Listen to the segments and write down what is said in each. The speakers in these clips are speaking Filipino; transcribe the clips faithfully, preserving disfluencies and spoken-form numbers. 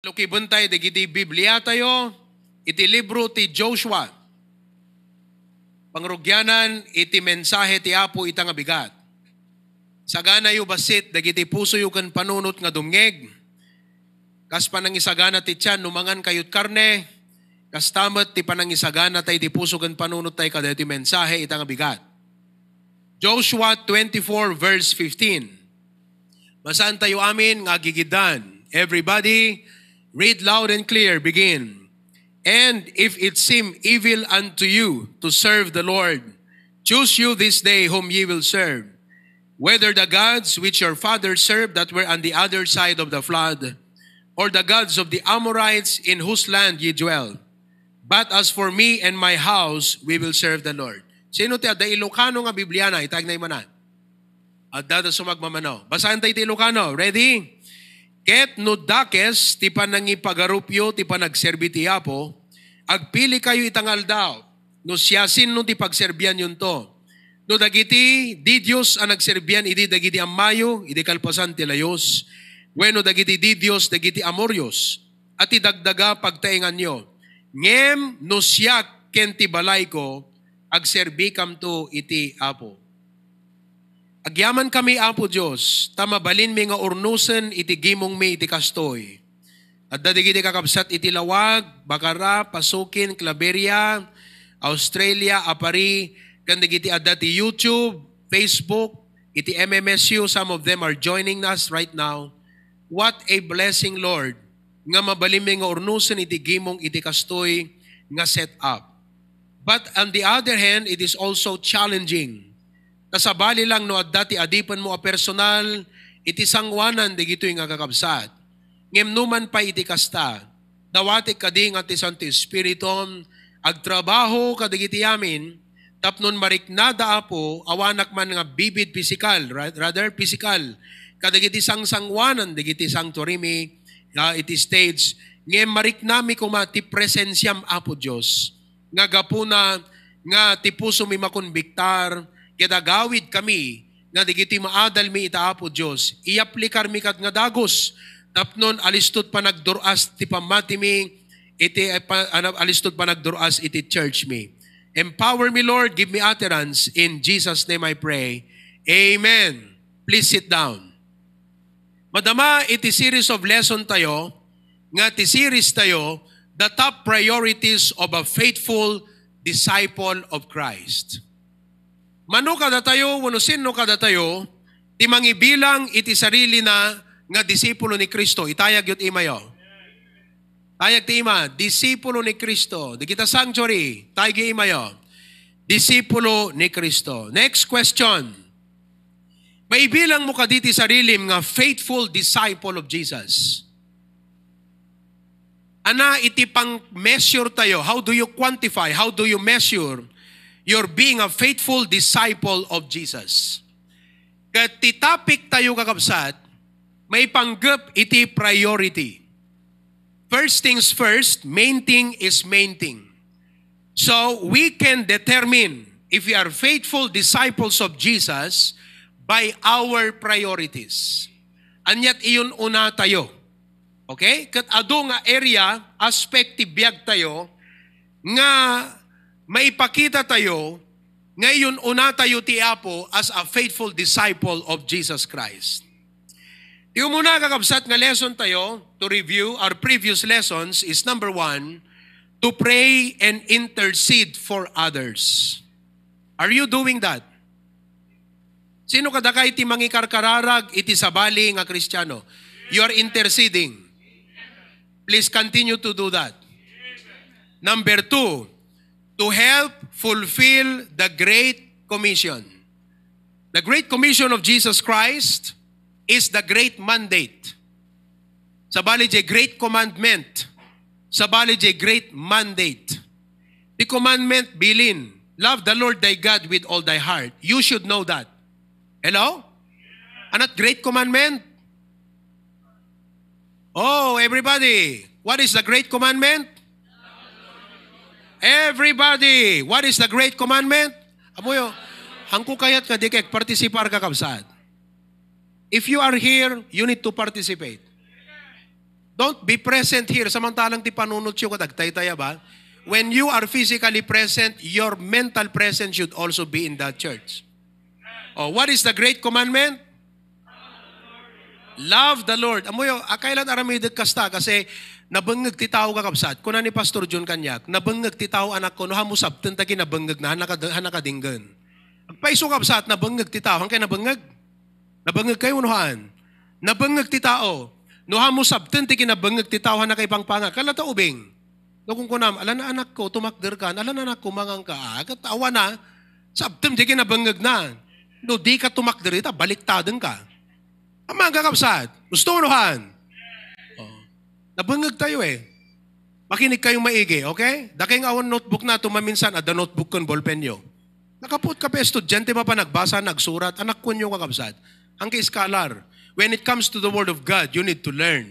Loki buntay dagiti Biblia tayo iti libro ti Joshua. Pangrugyanan iti mensahe ti Apo ita nga bigat. Sagana yu basit dagiti puso yu ken panunot nga dumngeg. Kas panangisagana ti tiyan numangan kayut karne. Kas tamet ti panangisagana tay ti puso ken panunot tay kada iti mensahe ita nga bigat. Joshua twenty-four verse fifteen. Basan tayo amin nga gigidan. Everybody read loud and clear, begin. And if it seem evil unto you to serve the Lord, choose you this day whom ye will serve, whether the gods which your fathers served that were on the other side of the flood, or the gods of the Amorites in whose land ye dwell. But as for me and my house, we will serve the Lord. Sino ti adda Ilocano nga Biblia na, itagnay manan. Adda da sumagmamano. Basahan tayo ti Ilocano. Ready? Ket no dakes, ti panangipagarupyo, ti panagserbi ti Apo, agpili kayo itangal daw, no siyasin no ti pagserbian yun to. No dagiti, di Diyos ang nagserbian, idi dagiti amayo, idi kalpasan ti layos. Bueno dagiti di Diyos, dagiti amorios, at idagdaga pagtaingan nyo. Ngem no siyak ken ti balay ko, agserbi kam to iti Apo. Agyaman kami, Apo Diyos, tamabalin mi nga urnusen iti gimong mi iti kastoy. At dadigiti kakabsat iti Laoag, Bacarra, Pasuquin, Claveria, Australia, Paris, kandigiti adda ti YouTube, Facebook, iti M M S U. Some of them are joining us right now. What a blessing, Lord, nga mabalin mi nga urnusen iti gimong iti kastoy nga set up. But on the other hand, it is also challenging. Kasabali lang no adda ti adipan mo a personal, iti sangwanan di gito'y nga kakabsat. Ngimnuman pa iti kasta, dawati kading at isanti spiriton, agtrabaho kadigiti amin, tapnon mariknada Apo, awanak man nga bibid pisikal, right? Rather pisikal, kadigiti sang sangwanan, digiti sang torimi, uh, iti stage, ngim mariknami kumati presensyam Apo Diyos, nga gapuna, nga tipuso mi makonbiktar, kadagawid kami nga digiti maadal mi ita Apo Dios iaplikar mi kat nga dagos tapnon alistud pa nagduras ti pamati mi iti alistud pa nagduras iti church mi. Empower me, Lord, give me utterance, in Jesus name I pray, amen. Please sit down. Madama iti series of lesson tayo nga ti series tayo the top priorities of a faithful disciple of Christ. Mano kada tayo, wano sino kada tayo, ti mangibilang iti sarili na nga disipulo ni Kristo. Itayag yut ima yo. Tayag ti ima, disipulo ni Kristo. Di kita sanctuary, tayag ima yo. Disipulo ni Kristo. Next question. Maibilang mo kaditi sarili nga faithful disciple of Jesus. Ana iti pang measure tayo. How do you quantify? How do you measure you're being a faithful disciple of Jesus? Kat ti topic tayo kakabsat, may panggap iti priority. First things first, main thing is main thing. So we can determine if we are faithful disciples of Jesus by our priorities. Anyat iyon una tayo. Okay? Kat adu nga area, aspect ti biag tayo, nga maipakita tayo, ngayon una tayo ti Apo as a faithful disciple of Jesus Christ. Yung muna kakabsat nga lesson tayo, to review our previous lessons, is number one, to pray and intercede for others. Are you doing that? Sino kadakay ti mangikarkararag iti sabali nga Kristiyano? You are interceding. Please continue to do that. Number two, to help fulfill the Great Commission. The Great Commission of Jesus Christ is the Great Mandate. Sabali je Great Commandment. Sabali je Great Mandate. The commandment bilin, love the Lord thy God with all thy heart. You should know that. Hello? Anat Great Commandment? Oh, everybody, what is the Great Commandment? Everybody, what is the Great Commandment? Amoyo, hangko kayat nga dikek, partisipar ka kabsat. If you are here, you need to participate. Don't be present here. Samantalang ti panunot siyo katagtay-taya ba? When you are physically present, your mental presence should also be in that church. Oh, what is the great commandment? Love the Lord. Amoyo, akailan aramidag kasta kasi nabengeg titaw kakabsat. Kuna ni Pastor John kanyak, nabengeg titaw anak ko, no hamusap, tintagi nabengeg na, hanakadinggan. Paiso kakabsat, nabengeg titaw, hangkay nabengeg? Nabengeg kayo, unuhaan. Nabengeg titao, no hamusap, tintagi nabengeg titaw, hanakay pangpanga. Kalata ubing. Nung kung kunam, ala na anak ko, tumakder ka, ala na anak ko, mangang ka, katawa na, sabtem, di kinabengeg na. No, di ka tumakder ita, baliktadeng ka. Amang kakapsat, gusto unuhan. Oh. Nabangag tayo eh. Makinig kayong maigi, okay? Daking awan notebook na, tumaminsan at the notebook kon ballpen nyo. Nakapot ka pa, estudyante pa pa nagbasa, nagsurat, anak ko nyo kakapsat. Ang ka-scholar, when it comes to the Word of God, you need to learn.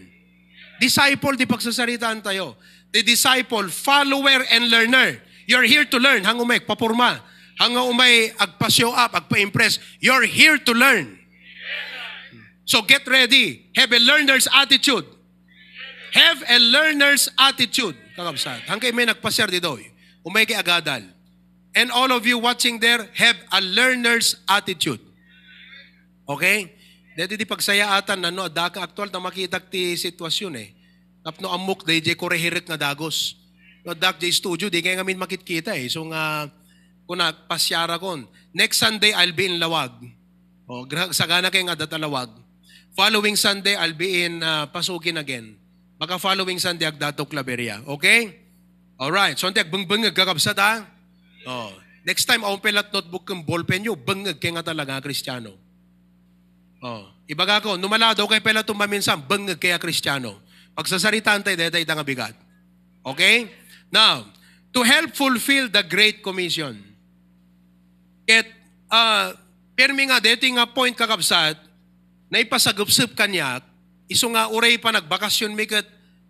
Disciple, di pagsasaritaan tayo. The disciple, follower, and learner. You're here to learn. Hang umay, papurma. Hang umay, agpa-show up, agpa-impress. You're here to learn. So get ready. Have a learner's attitude. Have a learner's attitude. Kakabsat. Hangkay may nagpasyar dito. Umay kay agadal. And all of you watching there, have a learner's attitude. Okay? Dito di pagsayaatan na no, daka aktual na makitag ti sitwasyon eh. Tapno amok day jay korehirik na dagos. No, dak jay studio, di kaya ngamin makikita eh. So nga, kung nagpasyara kon, next Sunday, I'll be in Laoag. O, sagana kayo nga data Laoag. Following Sunday, I'll be in uh, Pasuquin again. Baka following Sunday, agdato Claveria. Okay? Alright. So, hindi, agbang-bangag, kakabsat ha? Oh. Next time, open at notebook kong ballpen nyo, bangag kayo nga talaga, Kristiyano. Oh. Ibaga ko, numalado kayo pala tumaminsan, bangag kayo, Kristiyano. Pagsasaritaan tayo, dahil tayo nga bigat. Okay? Now, to help fulfill the Great Commission, it, uh, permi nga, dito nga point kakabsat, na ipasagupsup kanyak, iso nga uray pa nagbakasyon mikat,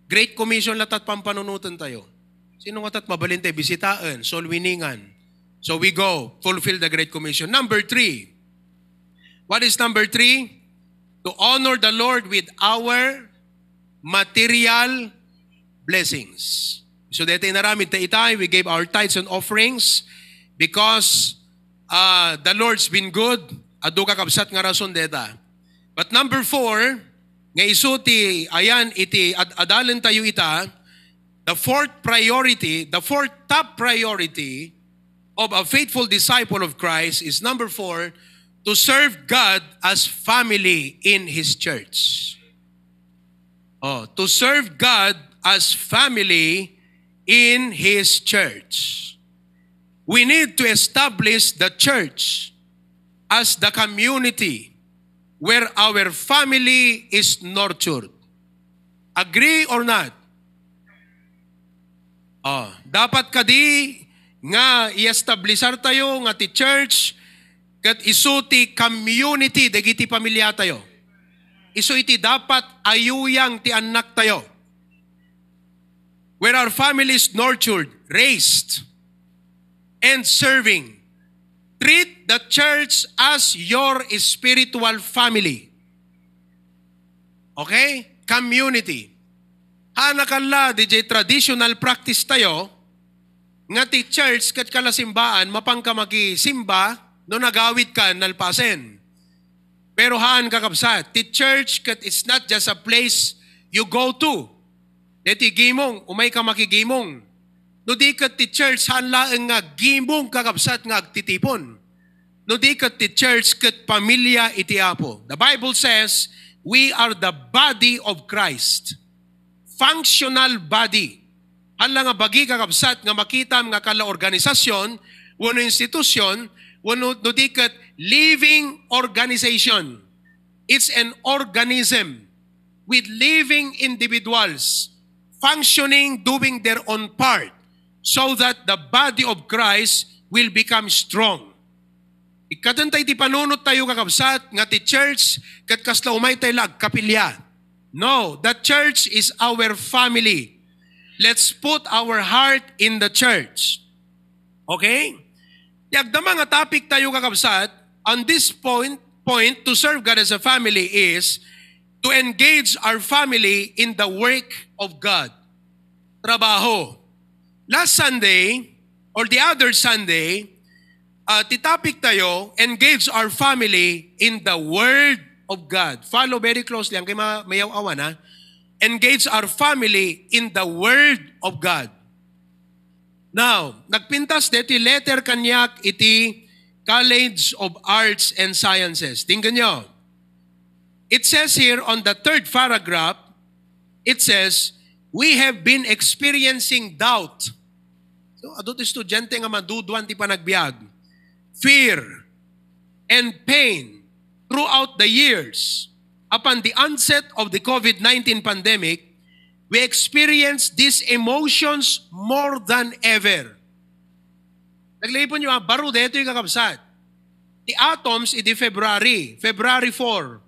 Great Commission latat pampanunutan tayo. Sino nga tat mabalinte? Bisitaan, solwiningan. So we go, fulfill the Great Commission. Number three. What is number three? To honor the Lord with our material blessings. So dito inaramid tayo itay, we gave our tithes and offerings because uh, the Lord's been good. Adu kakabsat nga rason deta. But number four, nga isuti, ayan, iti, ad adalan tayo ita, the fourth priority, the fourth top priority of a faithful disciple of Christ is number four, to serve God as family in His church. Oh, to serve God as family in His church. We need to establish the church as the community where our family is nurtured. Agree or not? Oh, dapat kadi nga i-establishar tayo nga ti church kat isu ti community dagiti pamilya tayo. Isu iti dapat ayuyang ti anak tayo. Where our family is nurtured, raised, and serving. Treat the church as your spiritual family. Okay? Community. Hanakala, D J, traditional practice tayo, nga ti church kat kalasimbaan, mapangkamagi simba, no nagawit ka, nalpasen. Pero haan kakabsat, ti church kat it's not just a place you go to. Deti gimong, umay ka makigimong. No di kat ti church hanlaan nga gimbong kakabsat nga agtitipon. No di kat ti church kat pamilya itiapo. The Bible says, we are the body of Christ. Functional body. Hanla nga bagi kakabsat nga makita nga kala organisasyon, wano institusyon, wano no di kat living organization. It's an organism with living individuals functioning, doing their own part. So that the body of Christ will become strong. Ikatantay ti panunot tayo kakabsat nga ti church kat kasla umay tayo lag kapilya. No, the church is our family. Let's put our heart in the church. Okay? Yagdama nga topic tayo kakabsat, on this point, point to serve God as a family is to engage our family in the work of God. Trabaho. Last Sunday, or the other Sunday, uh, titopic tayo, engage our family in the Word of God. Follow very closely, ang kayo mayaw-awan ha. Engage our family in the Word of God. Now, nagpintas deti letter kanyak iti College of Arts and Sciences. Tingnan nyo. It says here on the third paragraph, it says, we have been experiencing doubt. So, adot estudyante nga maduduan ti panagbiag. Fear and pain throughout the years. Upon the onset of the COVID nineteen pandemic, we experience these emotions more than ever. Naglaipon nyo, baro dito yung kakabsat. The atoms iti February, February four.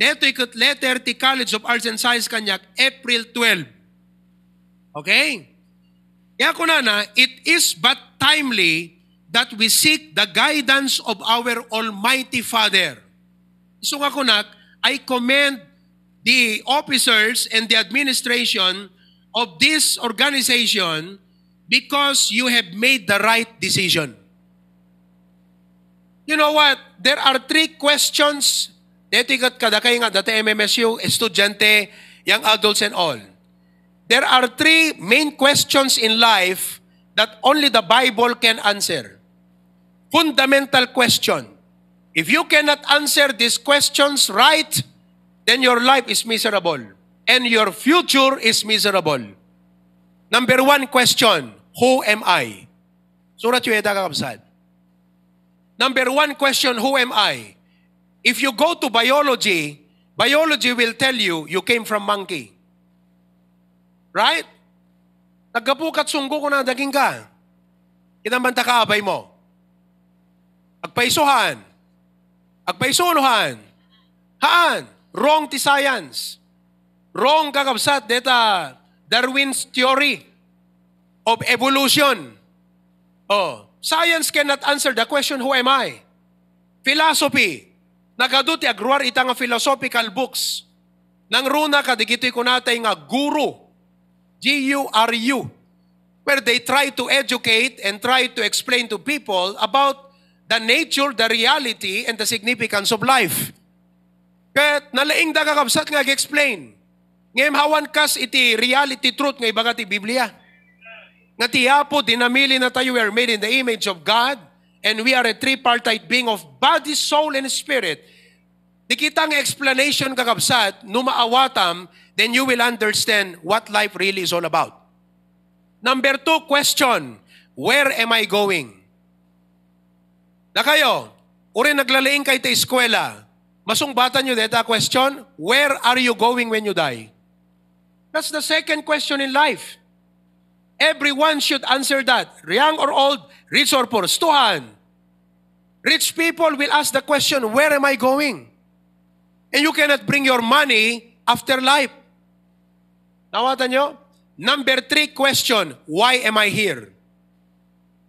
Dito yung letter ti College of Arts and Sciences kanyak, April twelve. Okay? Kaya kunana, it is but timely that we seek the guidance of our Almighty Father. Isung ako nak, I commend the officers and the administration of this organization because you have made the right decision. You know what? There are three questions. Detigat kada kayo nga, dati M M S U, estudyante, young adults and all. There are three main questions in life that only the Bible can answer. Fundamental question. If you cannot answer these questions right, then your life is miserable and your future is miserable. Number one question, who am I? Surat Yueda kakabsad. Number one question, who am I? If you go to biology, biology will tell you, you came from monkey. Right? Nagkapukat sunggo ko na daging ka. Kinamanta ka abay mo. Agpaisuhan. Agpaisunuhan. Haan. Wrong ti science. Wrong kakabsat deta Darwin's theory of evolution. Oh, science cannot answer the question, who am I? Philosophy. Nagaduti agruar ita nga philosophical books. Nang runa ka, digito'y kunatay nga guru. G U R U. Where they try to educate and try to explain to people about the nature, the reality, and the significance of life. Kahit nalaing dagagabsat nga explain. Ngayon hawan kas iti reality truth nga ibaga ti Biblia. Nga tiyapo, dinamili na tayo, we are made in the image of God, and we are a tripartite being of body, soul, and spirit. Di kita nga explanation kakabsat, numaawatam, then you will understand what life really is all about. Number two question, where am I going? Na kayo, uri naglalaing kayo ta eskwela, masungbatan nyo deta question, where are you going when you die? That's the second question in life. Everyone should answer that. Young or old, rich or poor, stuhan. Rich people will ask the question, where am I going? And you cannot bring your money after life. Nawatan nyo? Number three question, why am I here?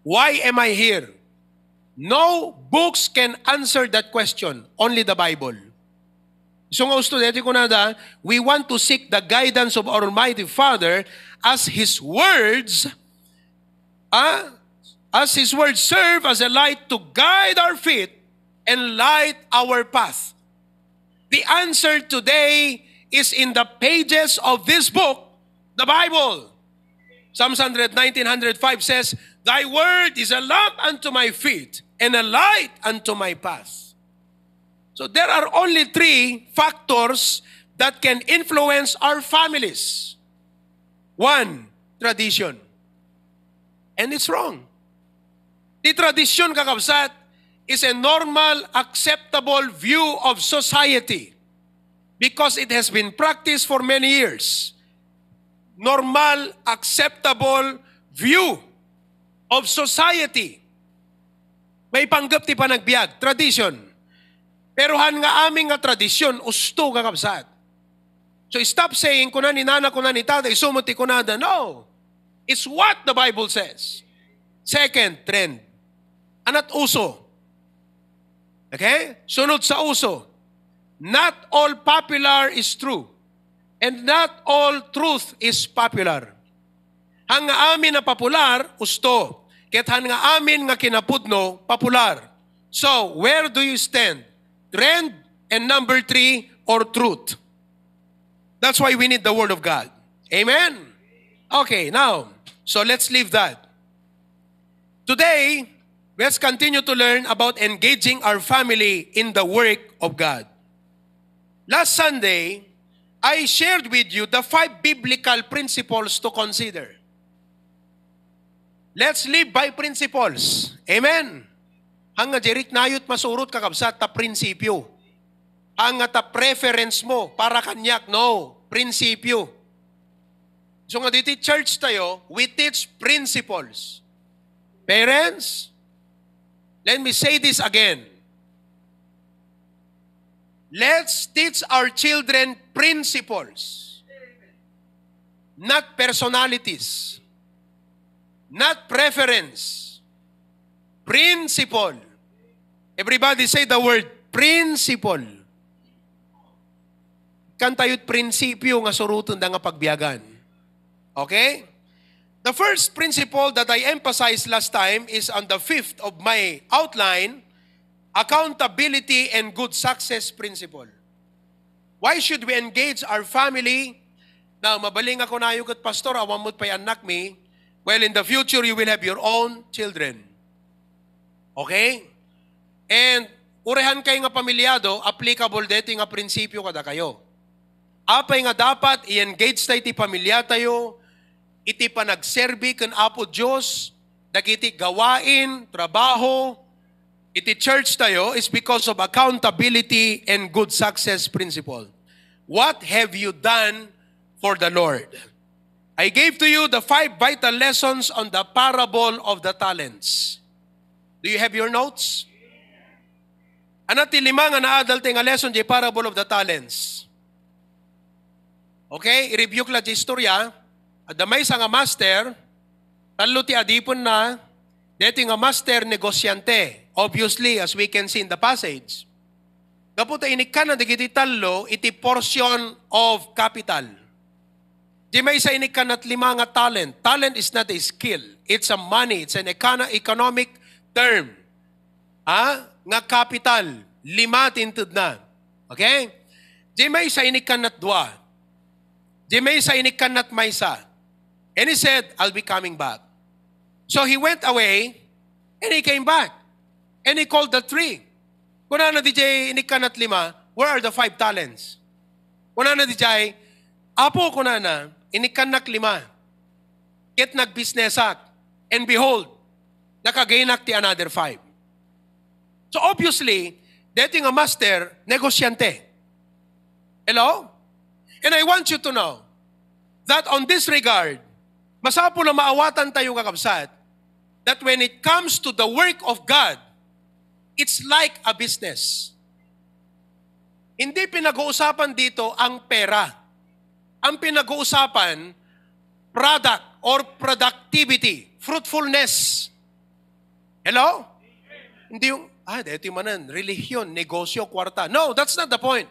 Why am I here? No books can answer that question. Only the Bible. So, we want to seek the guidance of our Almighty Father as His words, uh, as His words serve as a light to guide our feet and light our path. The answer today is in the pages of this book, the Bible. Psalm one nineteen, one oh five says, thy word is a lamp unto my feet and a light unto my path. So there are only three factors that can influence our families. One, tradition. And it's wrong. The tradition, kakabsat, is a normal, acceptable view of society because it has been practiced for many years. Normal, acceptable view of society. May panggap ti panagbiag, tradition. Pero han nga aming nga tradisyon, usto nga kapsat. So stop saying, kuna ni nana, kuna ni tatay, sumuti kunada. No. It's what the Bible says. Second, trend. Anat uso. Okay? Sunod sa uso. Not all popular is true, and not all truth is popular. Ang nga amin na popular, usto. Ket han nga amin nga kinapudno, popular. So, where do you stand? Trend and number three, or truth. That's why we need the Word of God. Amen? Okay, now, so let's leave that. Today, let's continue to learn about engaging our family in the work of God. Last Sunday, I shared with you the five biblical principles to consider. Let's live by principles. Amen. Ang nga jerik nayot masurot kakabsat ta prinsipyo. Ang nga ta preference mo para kanyak, no, prinsipyo. So nga dito church tayo, we teach principles. Parents, let me say this again. Let's teach our children principles, not personalities, not preference, principle. Everybody say the word principle. Kantayo't prinsipyo nga surutun da nga pagbiyagan. Okay? The first principle that I emphasized last time is on the fifth of my outline, accountability and good success principle. Why should we engage our family? Now, mabaling ako na yung pastor, awan mo't payanak me. Well, in the future, you will have your own children. Okay? And, urehan kayo nga pamilyado, applicable dito nga prinsipyo kada kayo. Apay nga dapat, i-engage tayo ti pamilya tayo, iti panagserbi ken Apo Diyos, dagiti gawain, trabaho, iti church tayo is because of accountability and good success principle. What have you done for the Lord? I gave to you the five vital lessons on the parable of the talents. Do you have your notes? Anati lima nga naadal tinga lesson di parable of the talents. Okay, i-review la di istorya. At damay sa nga master, talo ti adipon na, deti nga master negosyante. Obviously, as we can see in the passage, kaputa inikan na digiti talo iti portion of capital. Di may sa inikan at lima nga talent. Talent is not a skill. It's a money. It's an economic term. Ah, nga capital. Lima tintud na. Okay? Di may sa inikan at dua. Di may sa inikan at maysa. And he said, I'll be coming back. So he went away and he came back. And he called the three. Kuna na D J inikan at lima, where are the five talents? Kuna na D J, apo kuna na, inikan nak lima. Ket nagbusinesak. And behold, nakagainak ti another five. So obviously, deti nga master, negosyante. Hello? And I want you to know that on this regard, masapo na maawatan tayo kakabsat that when it comes to the work of God, it's like a business. Hindi pinag-uusapan dito ang pera. Ang pinag-uusapan, product or productivity, fruitfulness. Hello? Hindi yung, ah, ito yung manan, religion, negosyo, kwarta. No, that's not the point.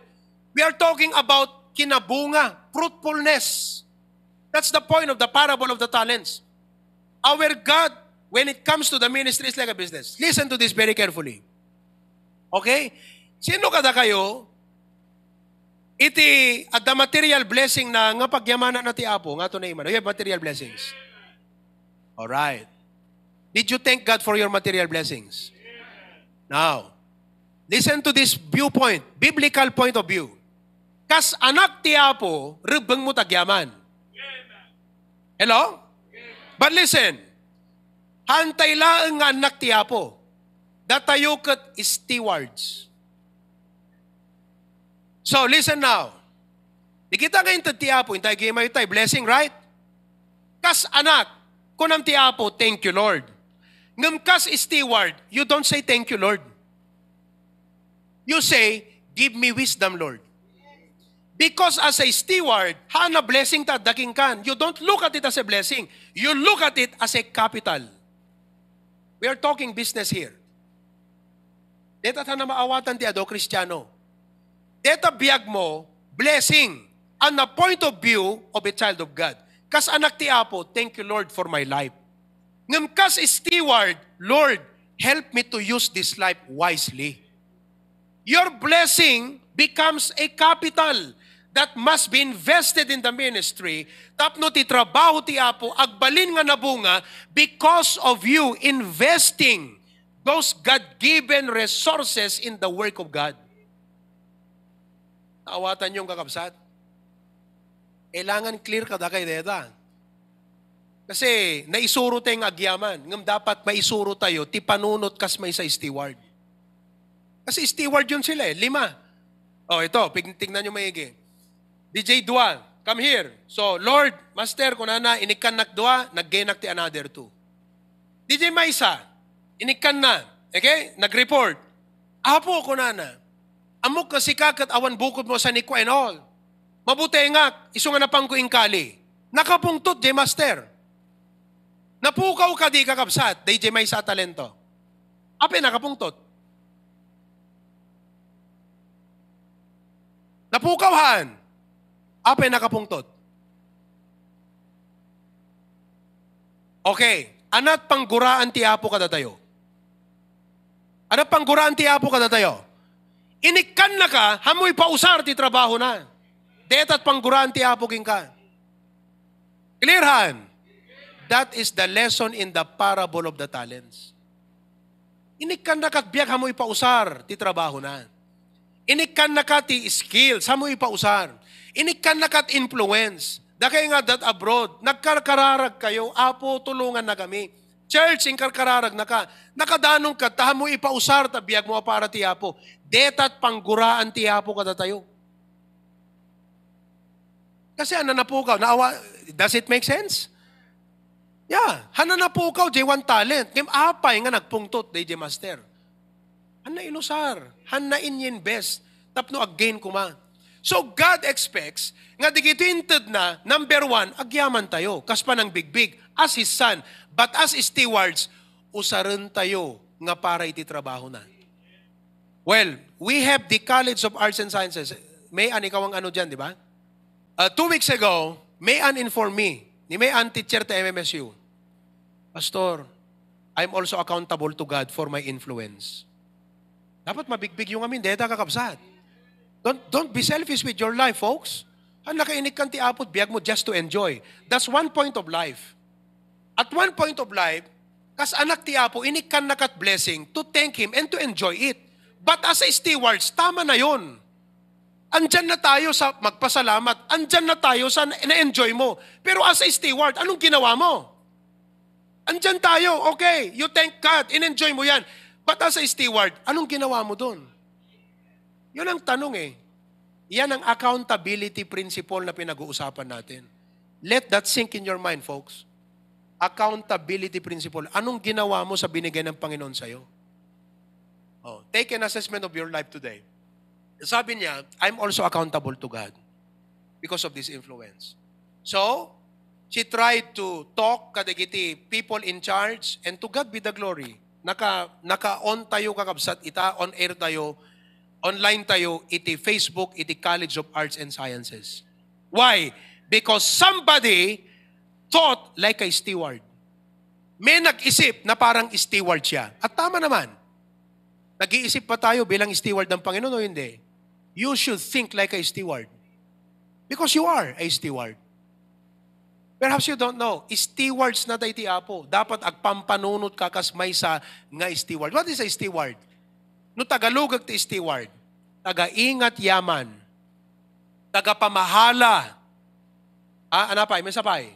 We are talking about kinabunga, fruitfulness. That's the point of the parable of the talents. Our God, when it comes to the ministry, is like a business. Listen to this very carefully. Okay? Sino kada kayo, iti, at the material blessing na nga pagyamanan na ti Apo, nga to na iman. You have material blessings. Alright. Did you thank God for your material blessings? Now, listen to this viewpoint, biblical point of view. Kas anak ti Apo, ribeng mo tagyaman. Hello? But listen, hantay laeng nga anak ti Apo. Datayo ket stewards. So, listen now. Di kita ngayon ti Apo, hintay kayo mayo tayo, blessing, right? Kas anak, kunam ti Apo, thank you, Lord. Ngam kas steward, you don't say thank you, Lord. You say, give me wisdom, Lord. Because as a steward, hana blessing ta daking kan. You don't look at it as a blessing. You look at it as a capital. We are talking business here. Dito ta na maawatan ti ado Kristiano. Deta biag mo, blessing, and the point of view of a child of God. Kas anak ti Apo, thank you Lord for my life. Ngam kas steward, Lord, help me to use this life wisely. Your blessing becomes a capital that must be invested in the ministry, tapno ti trabaho ti Apo, agbalin nga nabunga because of you investing those God-given resources in the work of God. Naawatan yung kakabsat. Kailangan clear ka da kay Deda. Kasi naisuro tayong agyaman. Ngam dapat maisuro tayo, ti panunot kas may sa steward. Kasi steward yun sila eh, lima. Oh, ito, tingnan nyo maigi. D J Dua, come here. So, Lord, Master, kunana, inikan nak Dua, naggenak ti another two. D J Maisa, inikan na. Okay? Nag-report. Apo, kunana, amok kasi kakat awan bukod mo sa niko and all. Mabuti nga, isungan na pang kuingkali. Nakapungtot, J Master. Napukaw ka di kakapsat, D J Maisa talento. Ape, nakapungtot. Napukawhan. Apay nakapungtot. Okay. Anat pangguraan ti Apo kada tayo. Anat pangguraan ti Apo kada tayo. Inikan na ka, hamoy pausar ti trabaho na. Detat pangguraan ti Apo king ka. Clear han? That is the lesson in the parable of the talents. Inikan na kat biag hamoy pausar ti trabaho na. Inikan na ka ti skills hamoy pausar. Inikan na kat influence. Dakay nga dat abroad. Nagkarkararag kayo. Apo, tulungan na kami. Church, inkarkararag na ka. Nakadanong ka. Tahan mo ipausar. Tabiag mo para ti Apo. Detat pangguraan ti Apo kada tayo. Kasi hananapukaw. Naawa, does it make sense? Yeah. Hananapukaw. J one talent. Kim apay nga nagpungtot. D J Master. Hanna ilusar. Hanna inyin best. Tapno again kuma. So God expects, nga di kito intad na, number one, agyaman tayo, kaspa ng bigbig, as His Son, but as stewards, usaran tayo nga para iti trabaho na. Well, we have the College of Arts and Sciences. May an ikaw ang ano dyan, di ba? Uh, two weeks ago, may an informed me, ni may an teacher ta M M S U, Pastor, I'm also accountable to God for my influence. Dapat mabigbig yung amin, deta kakabsat. Don't, don't be selfish with your life, folks. Ang nakainik kang ti Apo, biyag mo just to enjoy. That's one point of life. At one point of life, kas anak ti Apo, inikan na kat blessing to thank Him and to enjoy it. But as a stewards, tama na yun. Andyan na tayo sa magpasalamat. Andyan na tayo sa na-enjoy mo. Pero as a steward, anong ginawa mo? Andyan tayo, okay, you thank God, in-enjoy mo yan. But as a steward, anong ginawa mo dun? Yun ang tanong eh. Yan ang accountability principle na pinag-uusapan natin. Let that sink in your mind, folks. Accountability principle. Anong ginawa mo sa binigay ng Panginoon sa'yo? Oh, take an assessment of your life today. Sabi niya, I'm also accountable to God because of this influence. So, she tried to talk kadagiti people in charge and to God be the glory. Naka, naka-on tayo kakabsat ita, on-air tayo, online tayo, iti Facebook, iti College of Arts and Sciences. Why? Because somebody thought like a steward. May nag-isip na parang steward siya. At tama naman. Nag-iisip pa tayo bilang steward ng Panginoon o hindi? You should think like a steward. Because you are a steward. Perhaps you don't know. Stewards na tayo ti Apo. Dapat agpampanunot ka kasmay sa nga steward. What is a steward? No Tagalog ti steward, taga-ingat yaman, taga-pamahala, ah, anapay, may sapay,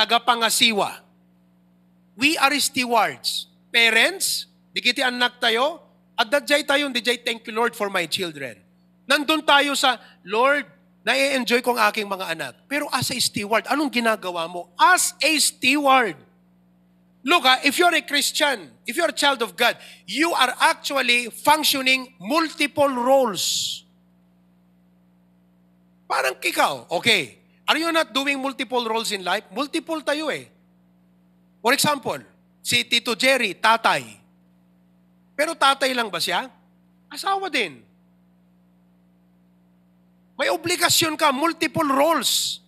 taga-pangasiwa. We are stewards. Parents, di kiti anak tayo, at dadjay tayo, dadjay, thank you Lord for my children. Nandun tayo sa, Lord, na-enjoy kong aking mga anak. Pero as a steward, anong ginagawa mo? As a steward. Look, ha, if you're a Christian, if you're a child of God, you are actually functioning multiple roles. Parang ikaw, okay, are you not doing multiple roles in life? Multiple tayo eh. For example, si Tito Jerry, tatay. Pero tatay lang ba siya? Asawa din. May obligasyon ka, multiple roles.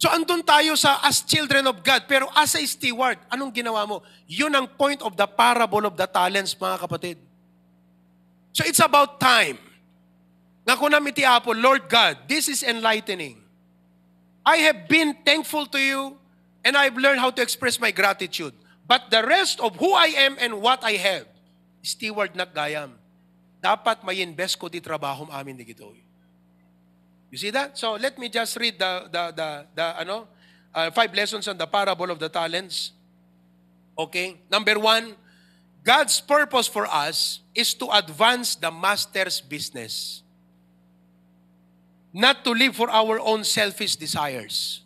So andun tayo sa as children of God, pero as a steward, anong ginawa mo? Yun ang point of the parable of the talents, mga kapatid. So it's about time. Nga ko namin ti Apo, Lord God, this is enlightening. I have been thankful to you and I've learned how to express my gratitude. But the rest of who I am and what I have, steward nagdayam. Dapat may invest ko di trabaho amin di gitoy. You see that? So let me just read the the the, the ano uh, five lessons on the parable of the talents. Okay, number one, God's purpose for us is to advance the master's business, not to live for our own selfish desires.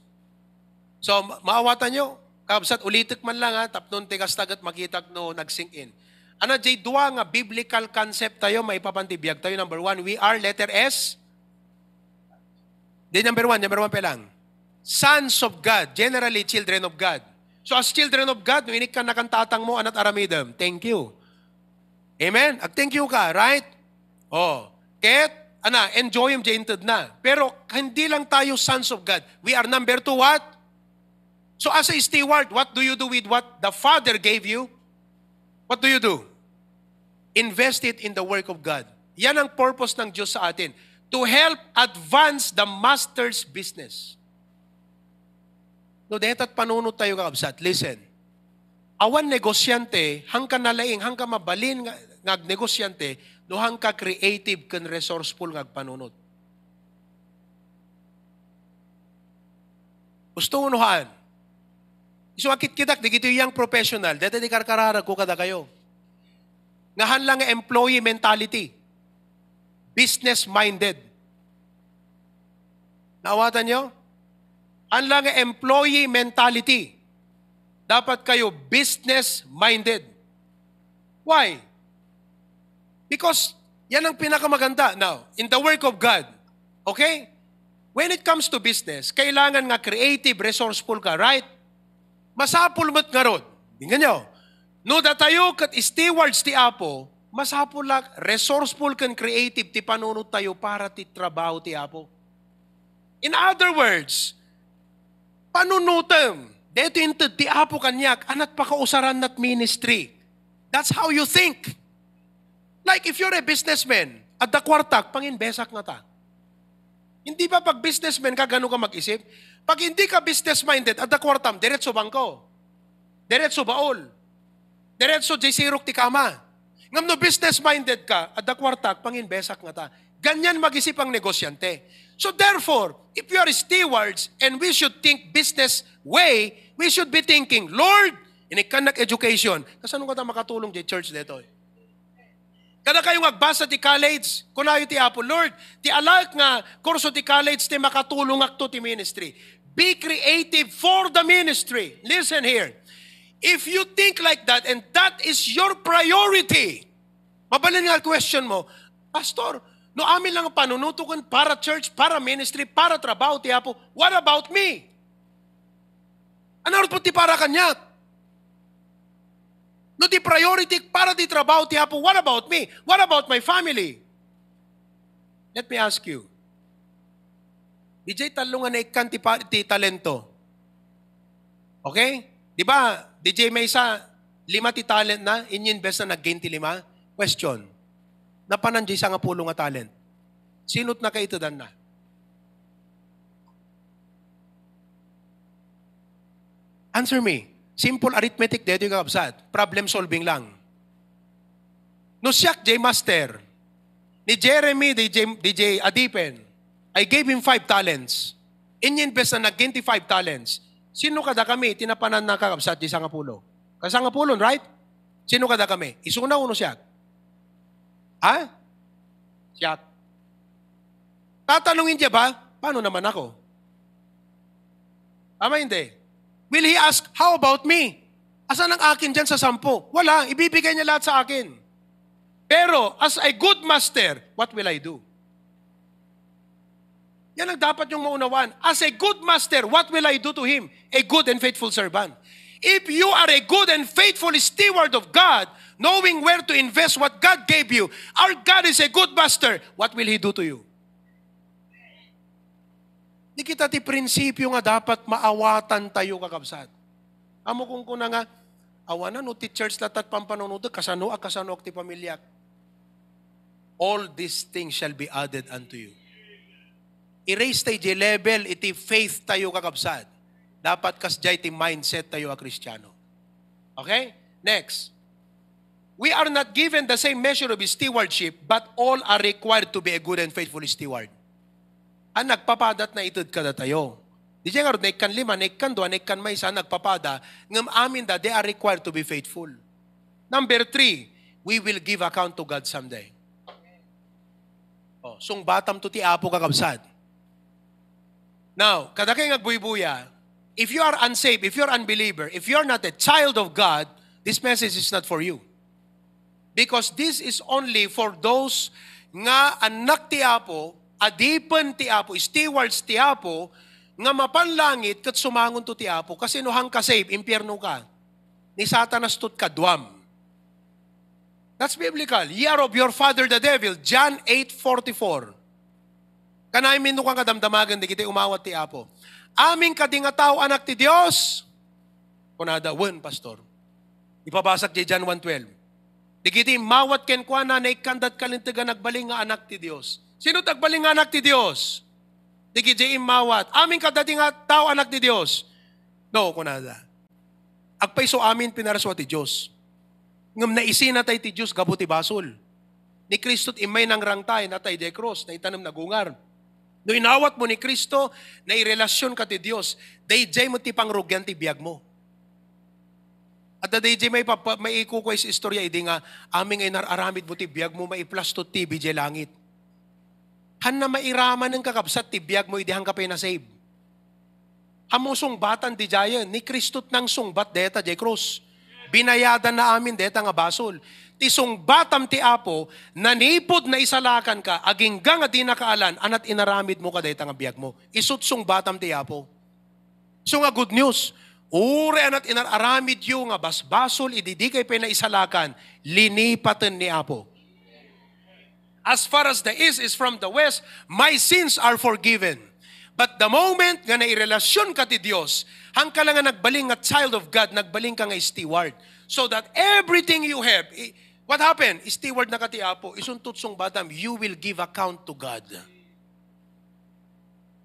So maawatan nyo, kabsat ulitik man lang ha, tapnon tigas tagat makitak no nagsink in. Ano jay dua nga biblical concept tayo, maipapantibiyag tayo. Number one, we are letter S. Di number one, number one pa lang. Sons of God, generally children of God. So as children of God, nuinig ka na kantatang mo, anat aramidam. Thank you. Amen? Ag thank you ka, right? Oh. Ket, ana, enjoy him, jainted na. Pero hindi lang tayo sons of God. We are number two, what? So as a steward, what do you do with what the Father gave you? What do you do? Invest it in the work of God. Yan ang purpose ng Diyos sa atin. To help advance the master's business. No, dahit panunod tayo kakabsat. Listen, awan negosyante, hangka nalaing, hangka mabalin ngag negosyante, no hangka creative ken resourceful ngag panunod. Gusto unuhan. Isuakit kitak, di kito yung professional, dahit di karkararag ko kada kayo. Ngahan lang employee mentality. Business-minded. Naawatan nyo? Ang lang employee mentality. Dapat kayo business-minded. Why? Because yan ang pinakamaganda. Now, in the work of God, okay? When it comes to business, kailangan nga creative, resourceful ka, right? Masapul mo't nga ron. Tingnan nyo. No, datayo kat stewards ti Apo, masapul lang, resourceful kan creative, ti panunod tayo para ti trabaho ti Apo. In other words, panunutem, deto inted ti Apo kanyak, anat pakausaran nat ministry. That's how you think. Like if you're a businessman, at dakwartak, panginbesak na ta. Hindi ba pag businessman ka, gano'n ka mag-isip? Pag hindi ka business-minded, at dakwartam, diretso bangko, diretso baol, diretso jisirok ti kama. Ngam no business-minded ka, at dakwartak, panginbesak nga ta. Ganyan mag-isip ang negosyante. So therefore, if you are stewards and we should think business way, we should be thinking, Lord, inikanak education. Kasi anong kata makatulong di church dito? Kada kayo agbasa ti college, kunayo ti Apo, Lord, ti alak nga kurso ti college, ti makatulong akto ti ministry. Be creative for the ministry. Listen here. If you think like that and that is your priority, mabalin nga question mo, Pastor, no amin lang panunutukan para church, para ministry, para trabaho, tiya po, what about me? Ano po ti para kanya? No ti priority para ti trabaho, tiya po, what about me? What about my family? Let me ask you, D J talungan na ikan ti talento. Okay? Di ba, D J may isa, lima ti talent na, in-invest na nag-gain ti lima? Question, napananjay sa nga pulong nga talent. Sinot na kayo dan na? Answer me. Simple arithmetic, dito yung kakabsat. Problem solving lang. No siyak, J Master, ni Jeremy, D J Adipen, I gave him five talents. In-invest na nag-gain ti five talents. Sino kada kami, tinapanan na kakabsat di sangapulo? Kasangapulon, right? Sino kada kami? Isuna uno siya. Ha? Siya. Tatanungin niya ba? Paano naman ako? Tama hindi? Will he ask, how about me? Asan ang akin dyan sa sampo? Wala, ibibigay niya lahat sa akin. Pero, as a good master, what will I do? Yan ang dapat yung maunawaan. As a good master, what will I do to him? A good and faithful servant. If you are a good and faithful steward of God, knowing where to invest what God gave you, our God is a good master, what will He do to you? Di kita ti prinsipyo nga dapat maawatan tayo kakabsat. Amo kung kuna nga, awanan o ti church latat pampanunudag, kasano ak kasano ak ti pamilyak. All these things shall be added unto you. I-raise tayo di level, iti faith tayo kakabsat. Dapat kasjay ti mindset tayo a Kristiyano. Okay? Next. We are not given the same measure of stewardship, but all are required to be a good and faithful steward. Ang nagpapadat na itod kada tayo. Di siya nga rin, naikan lima, naikan doa, naikan may isa, nagpapada, ngam amin da, they are required to be faithful. Number three, we will give account to God someday. Oh, sung batam to ti apo kakabsad. Now, kada kayo nagbuibuya, if you are unsaved, if you are unbeliever, if you are not a child of God, this message is not for you. Because this is only for those nga anak ti Apo, adipan ti Apo, stewards ti Apo, nga mapanlangit kat sumangon to ti Apo. Kasi no hang ka save, impyerno ka. Ni Satanas tut ka, duam. That's biblical. Ye are of your father the devil. John eight forty-four. Kanaimin no kang kadamdamagan, di kita umawat ti Apo. Aming kadingataw anak ti Dios. Kunada, wen, pastor. Ipabasak di John one twelve. Digiti, mawat kenkwana na ikandat kalintaga nagbaling nga anak ti Dios. Sino tagbaling nga anak ti Dios? Digiti, mawat. Aming kadating nga tao anak ti Dios. No, kunada. Agpaiso amin pinaraswa ti Dios. Ngam naisina tayo ti Dios, gabuti basol. Ni Kristo't imay ng rangtay na tayo de cross, na itanam na gungar. No inawat mo ni Kristo, na irelasyon ka ti Dios, dayjay mo ti pangrugyan ti biyag mo. At the D J, may, may ikukoy sa istorya, hindi nga, aming ay nararamid mo, tibiyag mo, maiplas to T B J langit. Han na mairaman ng kakabsat, tibiyag mo, hindi hang kapay na save. Hamusong batan, di jayan, ni Kristo't nang sungbat, deta, J. Cruz. Binayadan na amin, deta, nga basol. Ti sungbatam, ti Apo, nanipod na isalakan ka, agingga nga di nakaalan, anat inaramid mo ka, deta, nga biyag mo. Isut sungbatam, ti Apo. So nga, good news, uri anat inararamid yung nga basbasol, ididikay pinaisalakan, linipatan ni Apo. As far as the east is from the west, my sins are forgiven. But the moment nga nairelasyon ka ti Dios, hang ka lang nga nagbaling nga child of God, nagbaling ka nga steward. So that everything you have, what happened? Steward na ka ti Apo, isuntutsong badam, you will give account to God.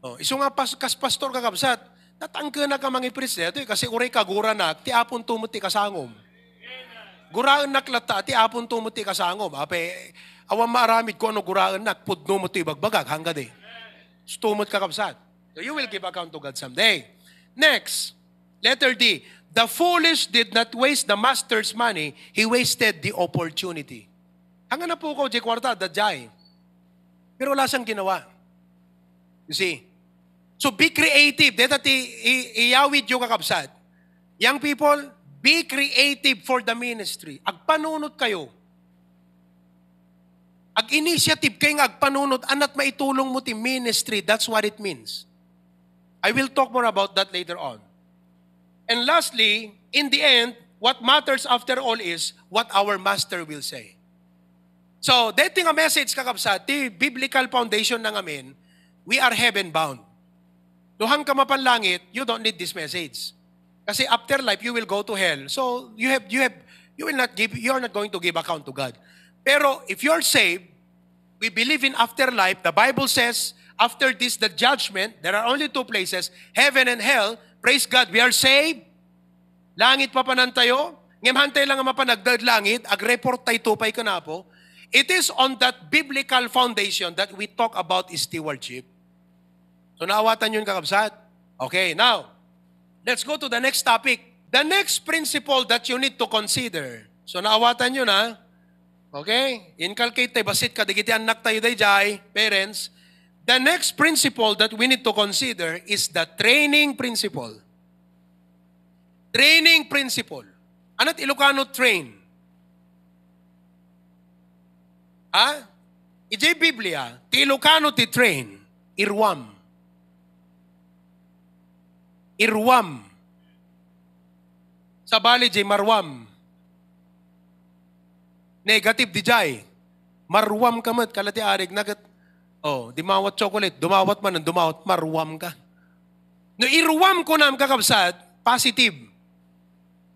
Oh, iso nga pas, kas pastor kakabsat, natangke na ka mga ipresento kasi uray ka gura na ti apon tumuti kasangom. Guraan naklata ti apon tumuti kasangom. Ape awam maaramid ko ano guraan nak pudno mo ti bagbagag hangga de. Stumot ka kapsat. So you will give account to God someday. Next, letter D. The foolish did not waste the master's money, he wasted the opportunity. Hanga na po ko di kwarta dadjay. Pero wala siyang ginawa. You see? So be creative. Deta ti iyawid yung kakabsat. Young people, be creative for the ministry. Agpanunod kayo. Ag-initiative kayo nga agpanunod. Anat maitulong mo ti ministry. That's what it means. I will talk more about that later on. And lastly, in the end, what matters after all is what our master will say. So, deti nga message kakabsat, ti biblical foundation na ngamin, we are heaven-bound. Duhang ka mapanlangit, you don't need this message. Kasi afterlife, you will go to hell. So you have you have you will not give you are not going to give account to God. Pero if you're saved, we believe in afterlife. The Bible says, after this the judgment, there are only two places, heaven and hell. Praise God, we are saved. Langit papanan tayo. Ngemhantay lang ang mapanagdag langit, agreport tay tupay kanapo. It is on that biblical foundation that we talk about stewardship. So naawatan yun kakabsat. Okay, now, let's go to the next topic. The next principle that you need to consider. So naawatan yun ha. Okay? Inculcate tayo, basit ka, digiti anak tayo day jay, parents. The next principle that we need to consider is the training principle. Training principle. Anat Ilocano train? Ha? Ijay Biblia, ti Ilocano ti train, irwam. Irwam. Sa bali, jay marwam. Negative di jay. Marwam ka mat. Kalati arig nagat. Oh, di mawat chocolate. Dumawat man ang dumawat. Marwam ka. No iruwam ko na kakabsat, positive.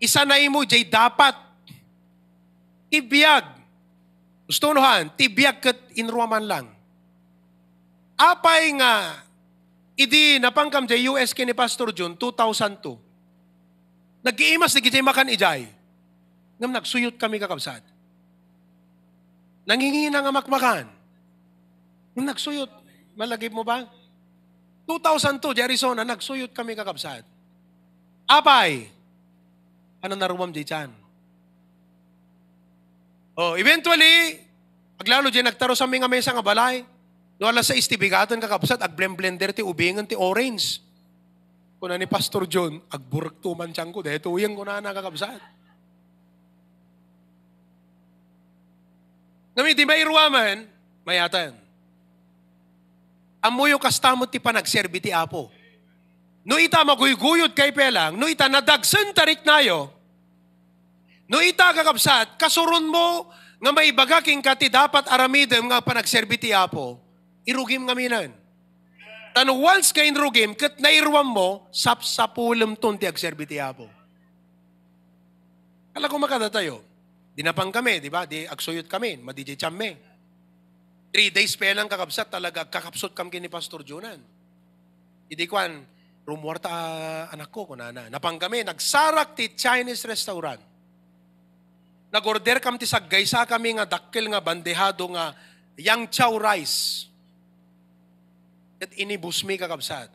Isa na imo, jay dapat. Tibiyag. Gusto nohan, tibiyag kat inruwaman lang. Apay nga, idi napangkam jay U S kini Pastor John, two thousand two. Nag-iimas na jay makan ijay. Ngam nagsuyot kami kakabsat. Nangingi na nga makmakan. Ngam nagsuyot, malagib mo ba? two thousand two, Arizona, nagsuyot kami kakabsat. Apay, ano naruwam jay chan? Oh, eventually, paglalo jay nagtaro sa mga mesa nga balay, no alas sa istibigatan kakabsat, agblend-blender ti ubingan ti orange. Kuna ni Pastor John, agburak tuman chan ko, dahil tuyang ko na nakakabsat. Ngayon, di ba iruwaman? Mayatan. Amuyo kastamot ti panagserbi ti Apo. No ita maguyguyod kay pelang, no ita nadagsen tarik nayo, no ita kakabsat, kasuron mo nga may bagaking kati dapat aramidem nga panagserbi ti Apo, irugim nga minan. Tano once ka inrugim, kat nairwam mo, sapsapulem ton ti agserbi ti Apo. Kala ko makadatayo. Dinapang kami, di ba? Di agsuyot kami, madijay chamme. Three days pa lang kakabsat, talaga kakapsot kami ni Pastor Jonan. Hindi ko an, rumuwarta uh, anak ko, kunana. Napang kami, nagsarak ti Chinese restaurant. Nag-order kami ti saggaysa kami nga dakkel nga bandehado nga yang chow rice. At inibus mi kakabsat.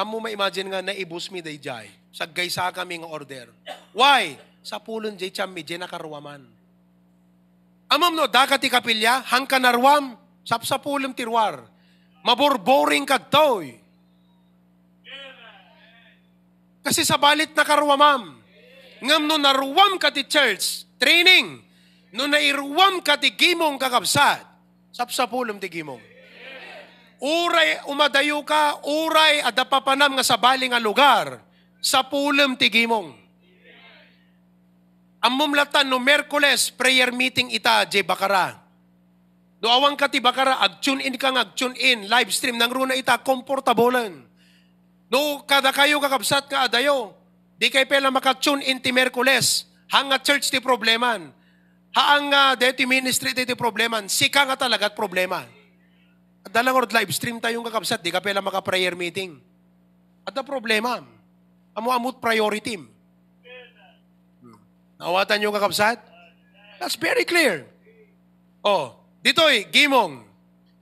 Hamu ma-imagine nga naibus mi dayjay. Saggaysa kami nga order. Why? Sa pulon jay chammi jay nakaruwaman. Amam no, dakat ikapilya, hangka narwam, sap sa pulon tirwar. Maborboring kagtoy. Kasi sa balit nakaruwamam. Ngam no naruwam ka ti church, training. No nairuwam ka ti gimong kakabsat, sap sa pulon ti gimong. Uray umadayo ka, uray adapapanam nga sa baling nga lugar, sa pulon ti gimong. Ang mumlatan no Merkules, prayer meeting ita, jay Bacarra. No awang ka ti Bacarra, ag-tune in ka nga, ag-tune in, live stream, nang runa ita, komportabolan. No, kada kayo kakabsat ka adayo, di kayo pala maka-tune in ti Merkules, hanga church ti probleman, haanga deti ministry ti probleman, sika nga talaga at problema. At dalang or live stream tayong kakabsat, di ka pala maka-prayer meeting. At na problema, amu-amut priority. Awatan nyo kakabsat? That's very clear. Oh, dito'y gimong.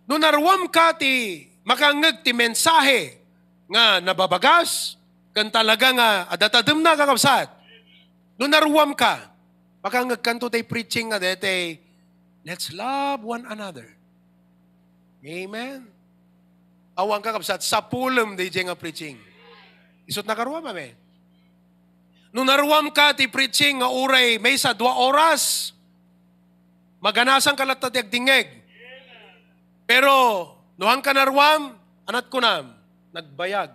Nung naruwam ka ti makangag ti mensahe nga nababagas, kan talaga nga adatadam na kakabsat. Nung naruwam ka, makangag kanto tay preaching nga dete, let's love one another. Amen? Awang kakabsat, sapulom di jay nga preaching. Isot na karuwam, amen? Nung naruwam ka ti preaching nga uray may sa dua oras, maganasang kalata ti agdingeg. Pero, nuhang ka naruwam, anat ko nam, nagbayag.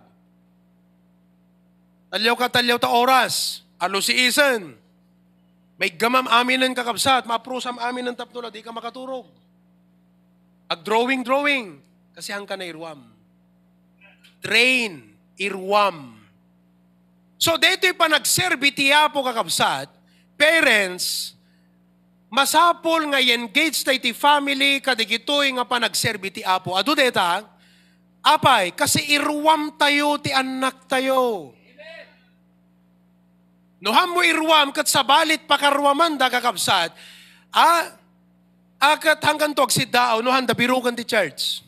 Talyaw ka talyaw ta oras, alusiisan. May gamam amin ng kakabsat, maprusam amin ng tapno na di ka makaturog. Ag-drawing-drawing, kasi hang ka na irwam. Train, irwam. So, dito'y panagserbi ti Apo kakabsat, parents, masapol nga i-engage tayo ti family, kadigito'y nga panagserbi ti Apo. Ado deta, apay, kasi irwam tayo ti anak tayo. Noham mo irwam, kat sabalit pakarwaman da kakabsat, ah, akat hanggang to agsidao, nohan da birugan ti church.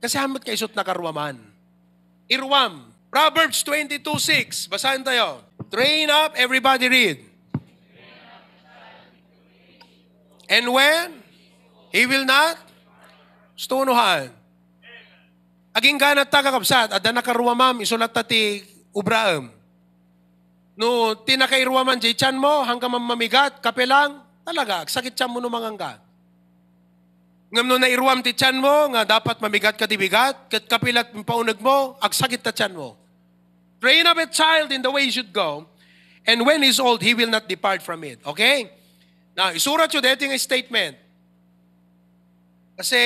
Kasi hamat ka isot na karwaman. Irwam. Proverbs twenty-two six, basahin tayo. Train up, everybody read. And when he will not, stunuhan. Aging ganat ta kakabsat, adda nakaruwamam, isulat ta ti Ubraam. No, tinakairuwaman jay chan mo, hanggang mamigat, kapelang, talaga, sakit chan mo numangangga. Ngam no nairuwam ti chan mo, nga dapat mamigat ka ti bigat, kat kapilat paunag mo, agsakit ta chan mo. Train up a child in the way he should go, and when he's old, he will not depart from it. Okay? Now, isurat yun, dito yung statement. Kasi,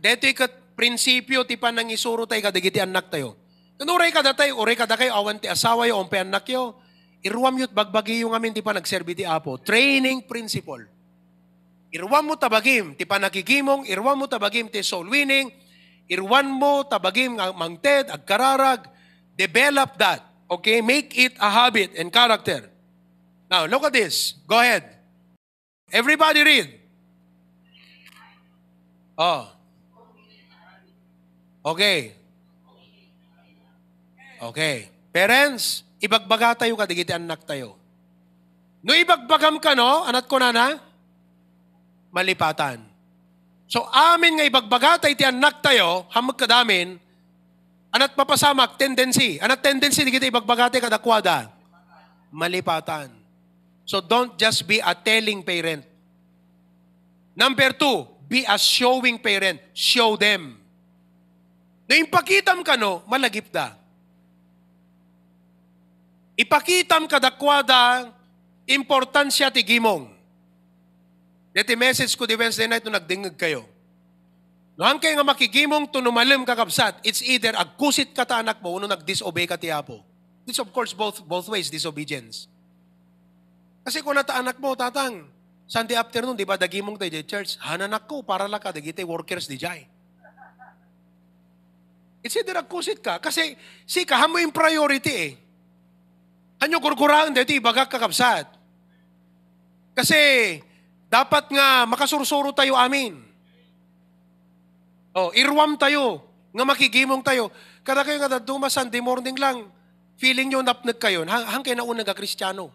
dito yung prinsipyo, tipan ng isuro tayo, kadigiti anak tayo. Nanuray ka datay, uray ka dakay, awan ti asawa yung ompean na kyo. Iruam yut bagbagi yung amin ti pa nagserbi ti Apo. Training principle. Iruam mo tabagim, ti pa nakikimong, iruam mo tabagim ti soul winning, iruam mo tabagim ang mangted, agkararag, develop that. Okay? Make it a habit and character. Now, look at this. Go ahead. Everybody read. Oh. Okay. Okay. Parents, ibagbaga tayo kadigiti anak tayo. No ibagbagam ka no, anat ko na na, malipatan. So amin nga ibagbaga tayo iti anak tayo, hamag kadamin, anat mapasamak, tendency. Anat tendency, digiti ibagbaga tayo kadakwada, malipatan. So don't just be a telling parent. Number two, be a showing parent. Show them. Na impakitam ka no, malagip da. Ipakitam kadakwada, importansya ti gimong. Deti message ko di Wednesday night nung nagdingag kayo. Noang kayo nga makigimong, tunumalim kakabsat, it's either agkusit ka ta anak mo, unong nag-disobey ka ti Apo. It's of course both both ways, disobedience. Kasi kung nata anak mo, tatang, Sunday afternoon, di ba dagimong tayo di church, hananak ko, para laka, dagiti workers di jay. It's either akusit ka. Kasi, si kaham mo yung priority eh. Anyo kurkuraan dito, ibagak kakabsat. Kasi, dapat nga makasursuro tayo amin. O, irwam tayo. Nga makigimong tayo. Kada kayo nga daduma, Sunday morning lang, feeling nyo napnag kayo. Hang kayo naunang kakristyano.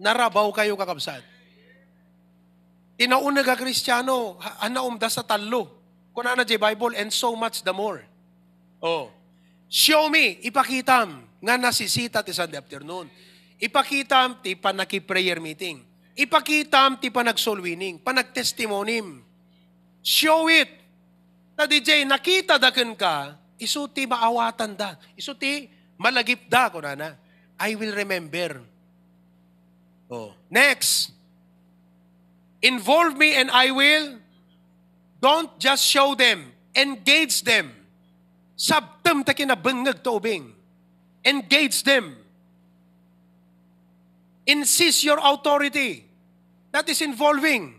Narabaw kayo kakabsat. Inaunang kakristyano, hanaumdas sa talo. Kunana jay Bible, and so much the more. Oh, show me, ipakitam nga nasisita ti Sunday afternoon. Ipakitam ti panaki-prayer meeting. Ipakitam ti panag-soul winning, panag-testimonim. Show it. Na D J, nakita daken ka, isu ti maawatan da. Isu ti malagip da, kunana. I will remember. Oh, next. Involve me and I will. Don't just show them. Engage them. Sabtem ta kinabengeg to ubing. Engage them. Insist your authority. That is involving.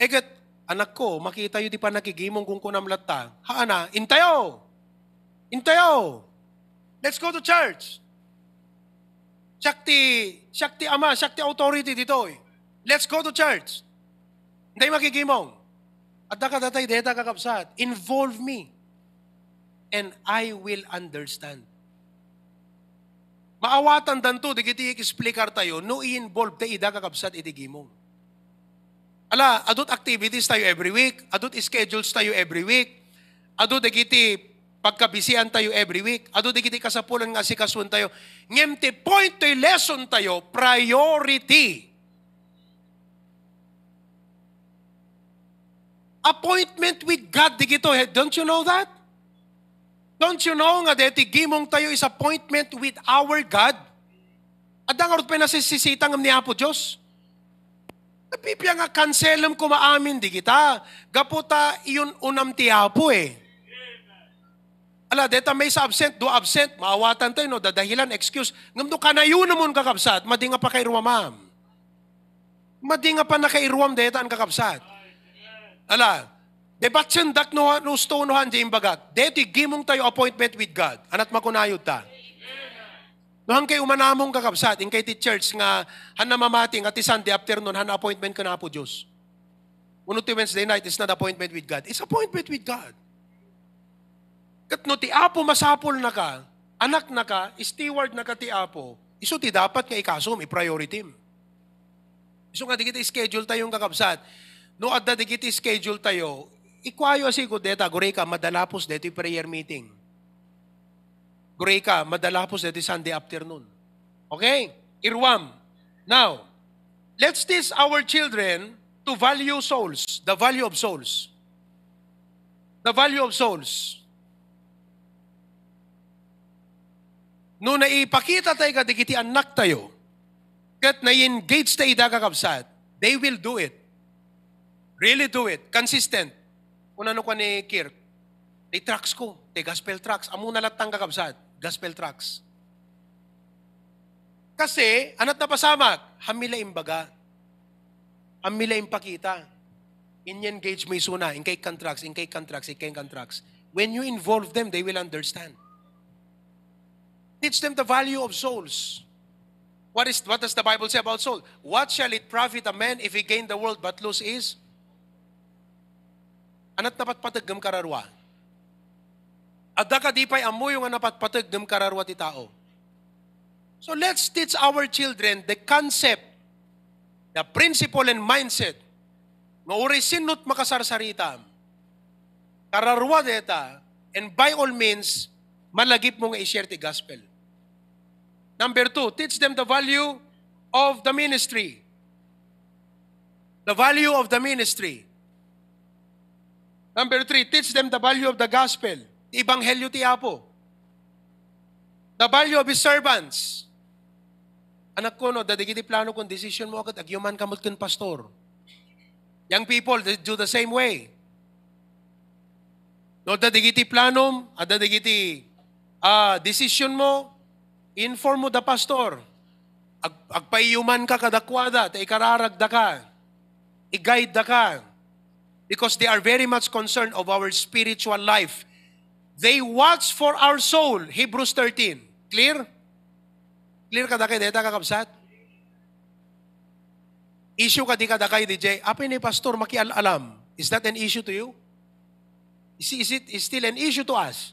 Eget, anak ko, makita yun di pa nakigimong kung kunamlat ta. Haana, intayo. Intayo. Let's go to church. Shakti, shakti ama, shakti authority dito eh. Let's go to church. Hindi makigimong. At nakadatay, deta kakapsat. Involve me. And I will understand. Maawatan danto, di kiti i-explikar tayo, no i-involve tayo, ida kakabsat, itigimong. Ala, adot activities tayo every week, adot schedules tayo every week, adot di kiti pagkabisian tayo every week, adot di kiti kasapulan nga sikasun tayo, ngemti point to lesson tayo, priority. Appointment with God, di kito, don't you know that? Don't you know nga deti gimong tayo is appointment with our God? At ang arot pa nasisisitang ni Apo Diyos. Napipya nga kanselam kumaamin di kita. Gaputa iyon unam ti Apo eh. Ala, deta may sa absent, do absent, maawatan tayo no, dadahilan, excuse. Ngamdo kanayo naman kakabsat, madi nga pa kairwa ma'am. Madi nga pa nakairwam deta ang kakabsat. Ala, debat siya dak no gusto no hanje imbagak. Deti gimong tayo appointment with God. Anat makunayod ta. Nohang kay umanamong kakabsat, in kay ti church nga han namamating at ti Sunday afternoon han appointment ka na Apo Dios. Uno ti Wednesday night is not appointment with God. It's appointment with God. Ket no ti Apo masapol na ka, anak na ka, steward na ka ti Apo. Isu ti dapat nga ikasum, i-priority. Isu nga digiti schedule tayo ng kakabsat. No adda digiti schedule tayo. Ikwayo asigo deta, guray ka, madalapos dito yung prayer meeting. Guray ka, madalapos dito Sunday afternoon. Okay? Irwam. Now, let's teach our children to value souls. The value of souls. The value of souls. No naipakita tayo kadigiti anak tayo, kat na-engage tayo idagakabsat, they will do it. Really do it. Consistent. Unano ko ni Kirk, ti tracks ko, ti gospel tracks, amun nalat tang kakabsat. gospel tracts. Kasi, anat na pasamak? Hamila imbaga. Hamila impakita. In-engage mo isuna. In kay contracts, in kay contracts, in kay contracts. When you involve them, they will understand. Teach them the value of souls. What is what does the Bible say about soul? What shall it profit a man if he gain the world but lose his? Anat napatpatag ng kararwa. Adda ka di pay amoy yung napatpatag ng kararwa ti tao. So let's teach our children the concept, the principle and mindset. Mauri sinot makasarsarita. Kararwa deta, and by all means malagip mo nga i-share ti gospel. Number two, teach them the value of the ministry. The value of the ministry. Number three, teach them the value of the gospel. Ibanghelyo ti Apo. The value of His servants. Anak ko, no, dadigiti plano kung decision mo agad, agyuman kamot kun pastor. Young people, they do the same way. No, dadigiti planom, dadigiti uh, decision mo, inform mo da pastor. Ag, agpayuman ka kadakwada, ta ikararagda ka, i-guide da ka. Because they are very much concerned of our spiritual life. They watch for our soul. Hebrews thirteen. Clear? Clear ka da kay deta kakabsat? Issue ka di ka da kay D J. Apin ni pastor, makialalam. Is that an issue to you? Is, is it is still an issue to us?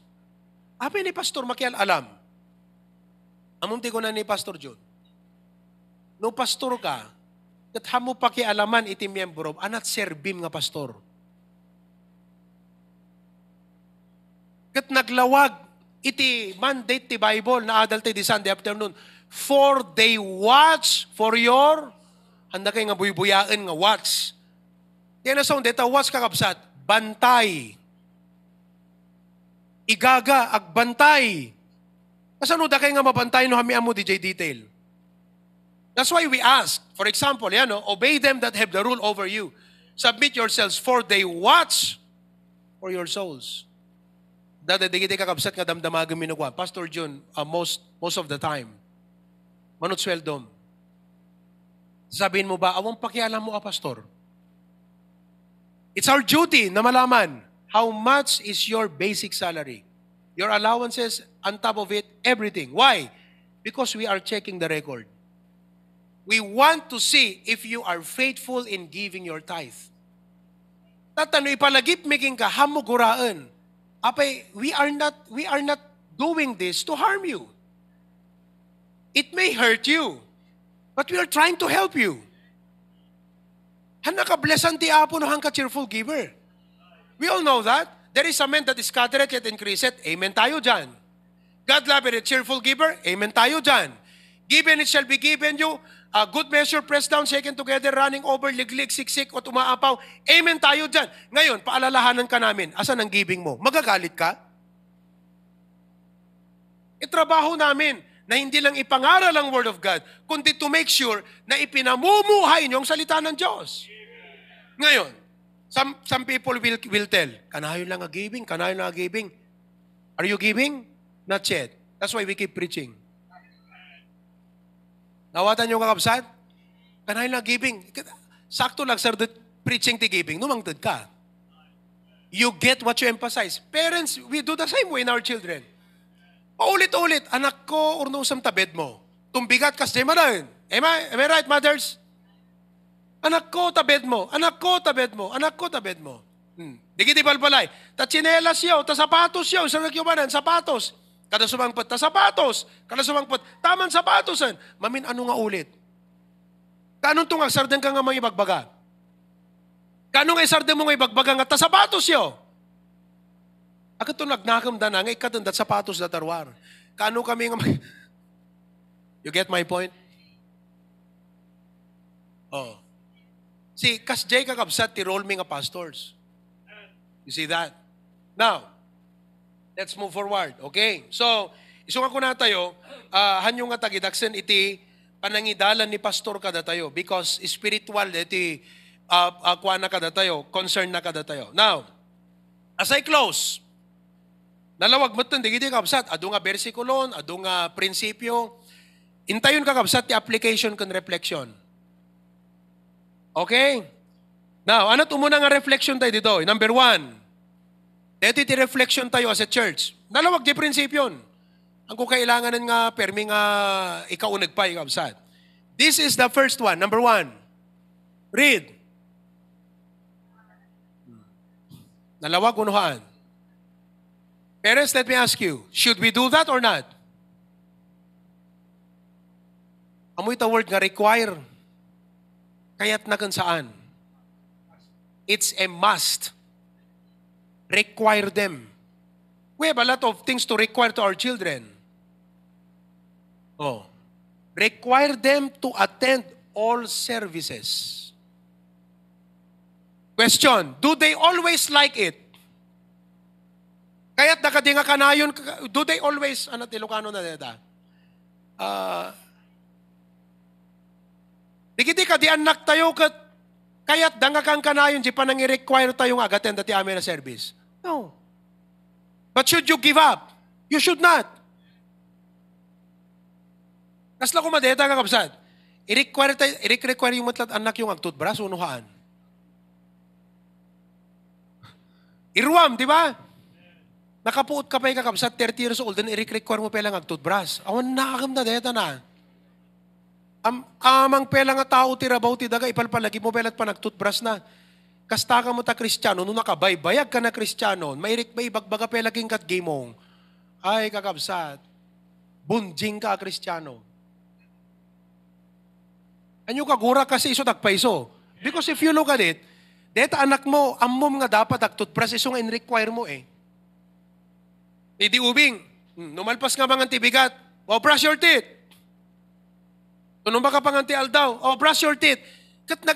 Apin ni pastor, makialalam. Amunti ko na ni Pastor John. No pastor ka, at hamo pakialaman iti miyembro, anat serbim nga pastor. Kat naglawag iti mandate ti Bible na adal ti Sunday afternoon, for they watch for your, handa kayo nga buybuyain nga watch. Yan na song, deta watch kakapsat, bantay. Igaga, agbantay. Kasano da kayo nga mabantay no kami amo D J detail? That's why we ask. For example, yan, no? Obey them that have the rule over you. Submit yourselves, for they watch for your souls. Dadadigiti kakabsat nga damdamagan minugwa. Pastor John, uh, most most of the time, manot sweldom. Sabihin mo ba, awang pakialam mo, ah, pastor? It's our duty na malaman how much is your basic salary. Your allowances, on top of it, everything. Why? Because we are checking the record. We want to see if you are faithful in giving your tithe. Tatanoy palagip making ka hamuguraan. Apay, we are not we are not doing this to harm you. It may hurt you, but we are trying to help you. Hanaka blessan ti Apo no hangka cheerful giver. We all know that. There is a man that is scattereth yet increaseth. Amen tayo dyan. God loveth a cheerful giver. Amen tayo dyan. Given it shall be given you. A good measure, pressed down, shaken together, running over, liglig, siksik, o tumaapaw. Amen tayo dyan. Ngayon, paalalahanan ka namin. Asan ang giving mo? Magagalit ka? Itrabaho namin na hindi lang ipangaral ang Word of God, kundi to make sure na ipinamumuhay niyo ang salita ng Diyos. Ngayon, Some, some people will, will tell, kanayon lang a giving, kanayon lang a giving. Are you giving? Not yet. That's why we keep preaching. Nawatan yung kakabsat? Kanayon lang giving. Sakto lang, sir, preaching ti giving. Numangtad ka. You get what you emphasize. Parents, we do the same way in our children. Paulit-ulit, anak ko, urnosam tabed mo. Tumbigat kas di manayon. Am I, am I right, mothers? Anak ko, tabed mo. Anak ko, tabed mo. Anak ko, tabed mo. Hmm. Digiti palpalay. Tatsinelas yaw, tasapatos yaw. Saan nagkiumanan? Sapatos. Kada sumangpot, tasapatos. Kada sumangpot, taman sapatosan. Mamin, ano nga ulit? Kanong tunga, sarden ka nga mga ibagbaga? Kanong ay sarden mo nga ibagbaga nga tasapatos yaw? Agad itong nagnakam da na nga ikatundat sapatos datarwar. Kanong kami nga mga... You get my point? Oh. See, kas jay kakabsat ti role mi nga pastors. You see that? Now, let's move forward. Okay? So, isunga ko na tayo, uh, hanyong nga tagidaksen iti panangidalan ni pastor kada tayo because spiritual iti uh, uh, kuha na kada tayo, concern na kada tayo. Now, as I close, Nalawag mo ito, hindi kakabsat. Ado nga versikulon, ado nga prinsipyo. Intayon kakabsat, yung application kung reflection. Okay? Now, ano't umuna nga reflection tayo dito? Number one, dito yung reflection tayo as a church. Nalawag yung prinsipyon. Ang kukailanganan nga, permi nga, ikaunag pa, kakabsat. This is the first one. Number one, read. Nalawag, unuhaan. Parents, let me ask you, should we do that or not? Amoy ito word nga, require. Kaya't na kung saan. It's a must. Require them. We have a lot of things to require to our children. Oh. Require them to attend all services. Question, do they always like it? Kaya't nakadinga ka na yun, do they always, ano, Ilocano na dito? Ah, uh, Dikiti ka, di anak tayo, kat, kaya't dangakang ka na yun, di pa nang i-require tayo nga, agaten dati amin na service. No. But should you give up? You should not. Kasla ko madeta ka, kapsad. I-require tayo, i-require yung matlat anak yung agtutbras, unuhaan. Irwam, di ba? Nakapuot ka pa yung kakapsad, thirty years old, then i-require mo pa lang agtutbras. Awan na, akam na, deta na. Am, amang pela nga tao tirabaw ti daga ipalpalagi mo pelat pa nagtutbras na. Kasta ka mo ta Kristiyano, nung nakabaybayag ka na Kristiyano, mairik ba ibagbaga pelaging kat gimong. Ay kakabsat. Bunjing ka Kristiyano. Anyo kagura kasi iso tagpaiso. Because if you look at it, deta anak mo, ammom nga dapat nagtutbras iso nga in-require mo eh. Hindi ubing, numalpas nga mga tibigat, well, brush your teeth. Nung baka pangantial daw, oh, brush your teeth.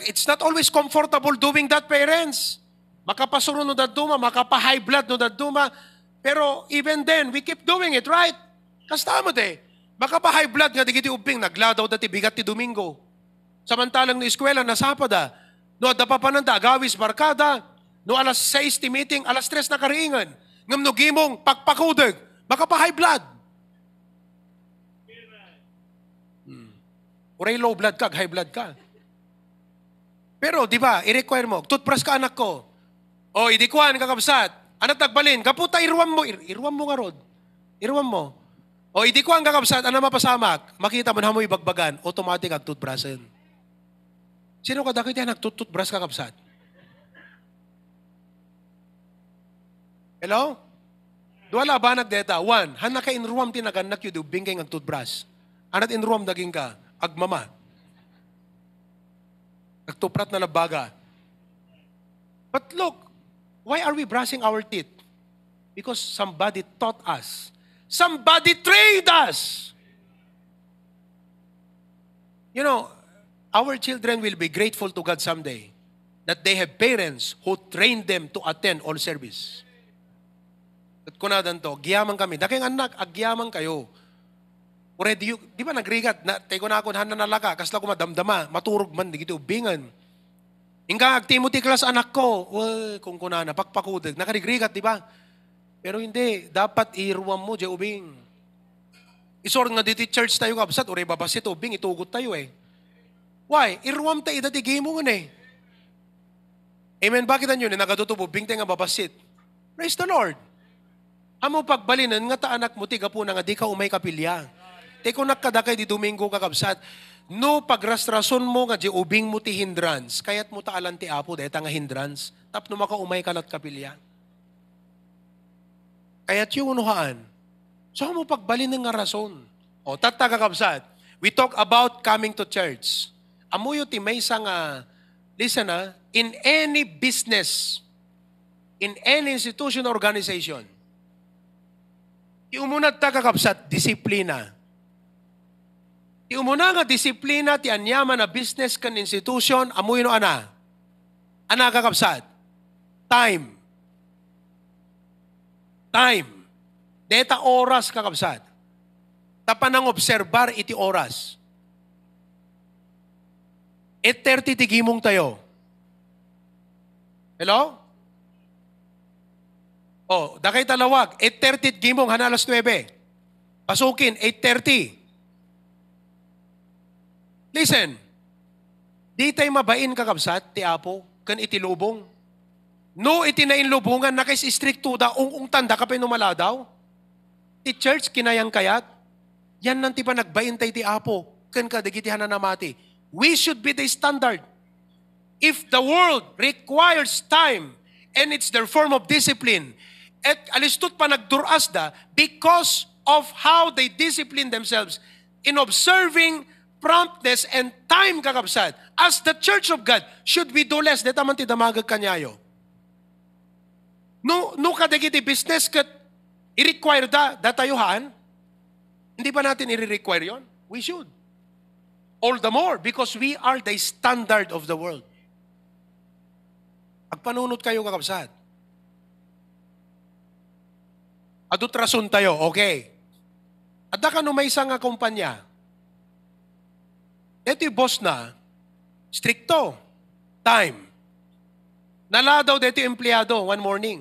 It's not always comfortable doing that, parents. Makapasuro no daduma, makapa-high blood no daduma. Pero even then, we keep doing it, right? Kasta mo de. Makapa-high blood nga digiti ubing, nagladaw dati bigat ti Domingo. Samantalang no eskwela, nasapada. No adapapananda, agawis, barkada. No alas sais ti meeting, alas tres na kariingan. Ngam no gimong, pakpakudag. Makapa-high blood. Uray low blood ka, high blood ka. Pero, di ba, i-require mo, toothbrush ka anak ko. O, idikuan, kakabsat. Anak nagbalin, kaputa, iruwam mo. Iruwam mo nga, Rod. Iruwam mo. O, idikuan, kakabsat, ano mapasamak? Makita mo na mo ibagbagan, automatic ang toothbrushin. Sino ka dakit yan, nagtututbrush kakabsat? Hello? Duwala ba, nagdeta? One, hanak ka inruwam tinaganak yun, bingkay ang toothbrush. Anat inruwam naging ka. Agmama. Nagtuprat na labaga. But look, why are we brushing our teeth? Because somebody taught us. Somebody trained us. You know, our children will be grateful to God someday that they have parents who trained them to attend all service. At kunadan to, giyaman kami. Daking anak, agyaman kayo. Already, di ba nagrigat? Na, Tego na ako, hanan na laka, kasla ko madamdama, maturog man, digito, bingan. Inga, ag-Timothy class anak ko, well, kung kuna na, pakpakudag, nakarigrigat, di ba? Pero hindi, dapat iruwam mo, diya, ubing. Isor nga dito church tayo, kabsat, ure, babasit, ubing, itugot tayo eh. Why? Iruwam tayo, idatigay mo nga eh. Amen, bakit na yun? Nagadutubo, bing tayo nga babasit. Praise the Lord. Amo pagbalinan nga ta anak mo, tiga po na nga, di ka umay kapilya. Teko nakadakay di Domingo kakabsat. No pagrastrason mo nga di ubing mo ti hindrance. Kaya't mo taalan ti apo dahil nga hindrance. Tap no makaumay kalat kapilya. Kaya't yung unuhaan. So mo pagbalin ng nga rason. O tata kakabsat. We talk about coming to church. Amuyo ti may isang, uh, listen ah, in any business, in any institution or organization, yung muna ta kakabsat, disiplina. Ti umuna nga disiplina, ti anyaman na business kan institution, amuy no ana. Ana kakabsat. Time. Time. Deta oras kakabsat. Tapanang obserbar iti oras. eight thirty ti gimong tayo. Hello? O Oh, dakay Laoag, eight thirty at gimong hanalas nine. Pasuquin, eight thirty. Listen, di tayo mabain kakabsat, ti Apo, kan itilubong. No, itinayin lubungan, nakistrict to da, ung-ung tanda ka pinumala daw. Ti church, kinayang kayat. Yan nang tiba nagbain tayo ti Apo, kan kadigitihan na namati. We should be the standard. If the world requires time and it's their form of discipline, at alistot pa nagduras da because of how they discipline themselves in observing promptness and time kakabsat. As the Church of God, should we do less? Deta man ti damagag kanyayo. No, no kadagiti business kat i-require da, datayuhan, hindi pa natin i-require yon? We should. All the more because we are the standard of the world. Agpanunod kayo kakabsat. Adot rason tayo, okay. Adda ka no may isang kumpanya, ito yung boss na, stricto, time. Nala daw dito yung empleyado one morning.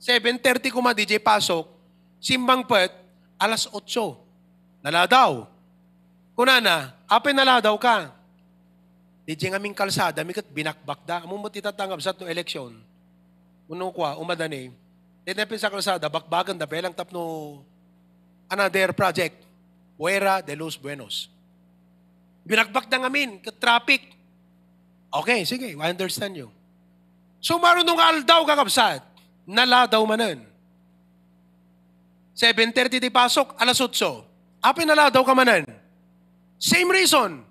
seven thirty kuma D J pasok, simbang pet, alas eight. Nala daw. Kunana, apay nala daw ka. D J ngaming kalsada, mikat binakbak da. Among mo titatanggap sa itong eleksyon. Unong kwa, umadani. Tinapin sa kalsada, bakbagan da, pelang tapno another project. Buera de los Buenos. Binakbak na ngamin, ka-traffic. Okay, sige, I understand you. So, marunong aldaw kakabsat, naladaw manan. seven thirty di pasok, alas eight. Apin naladaw ka manan. Same reason.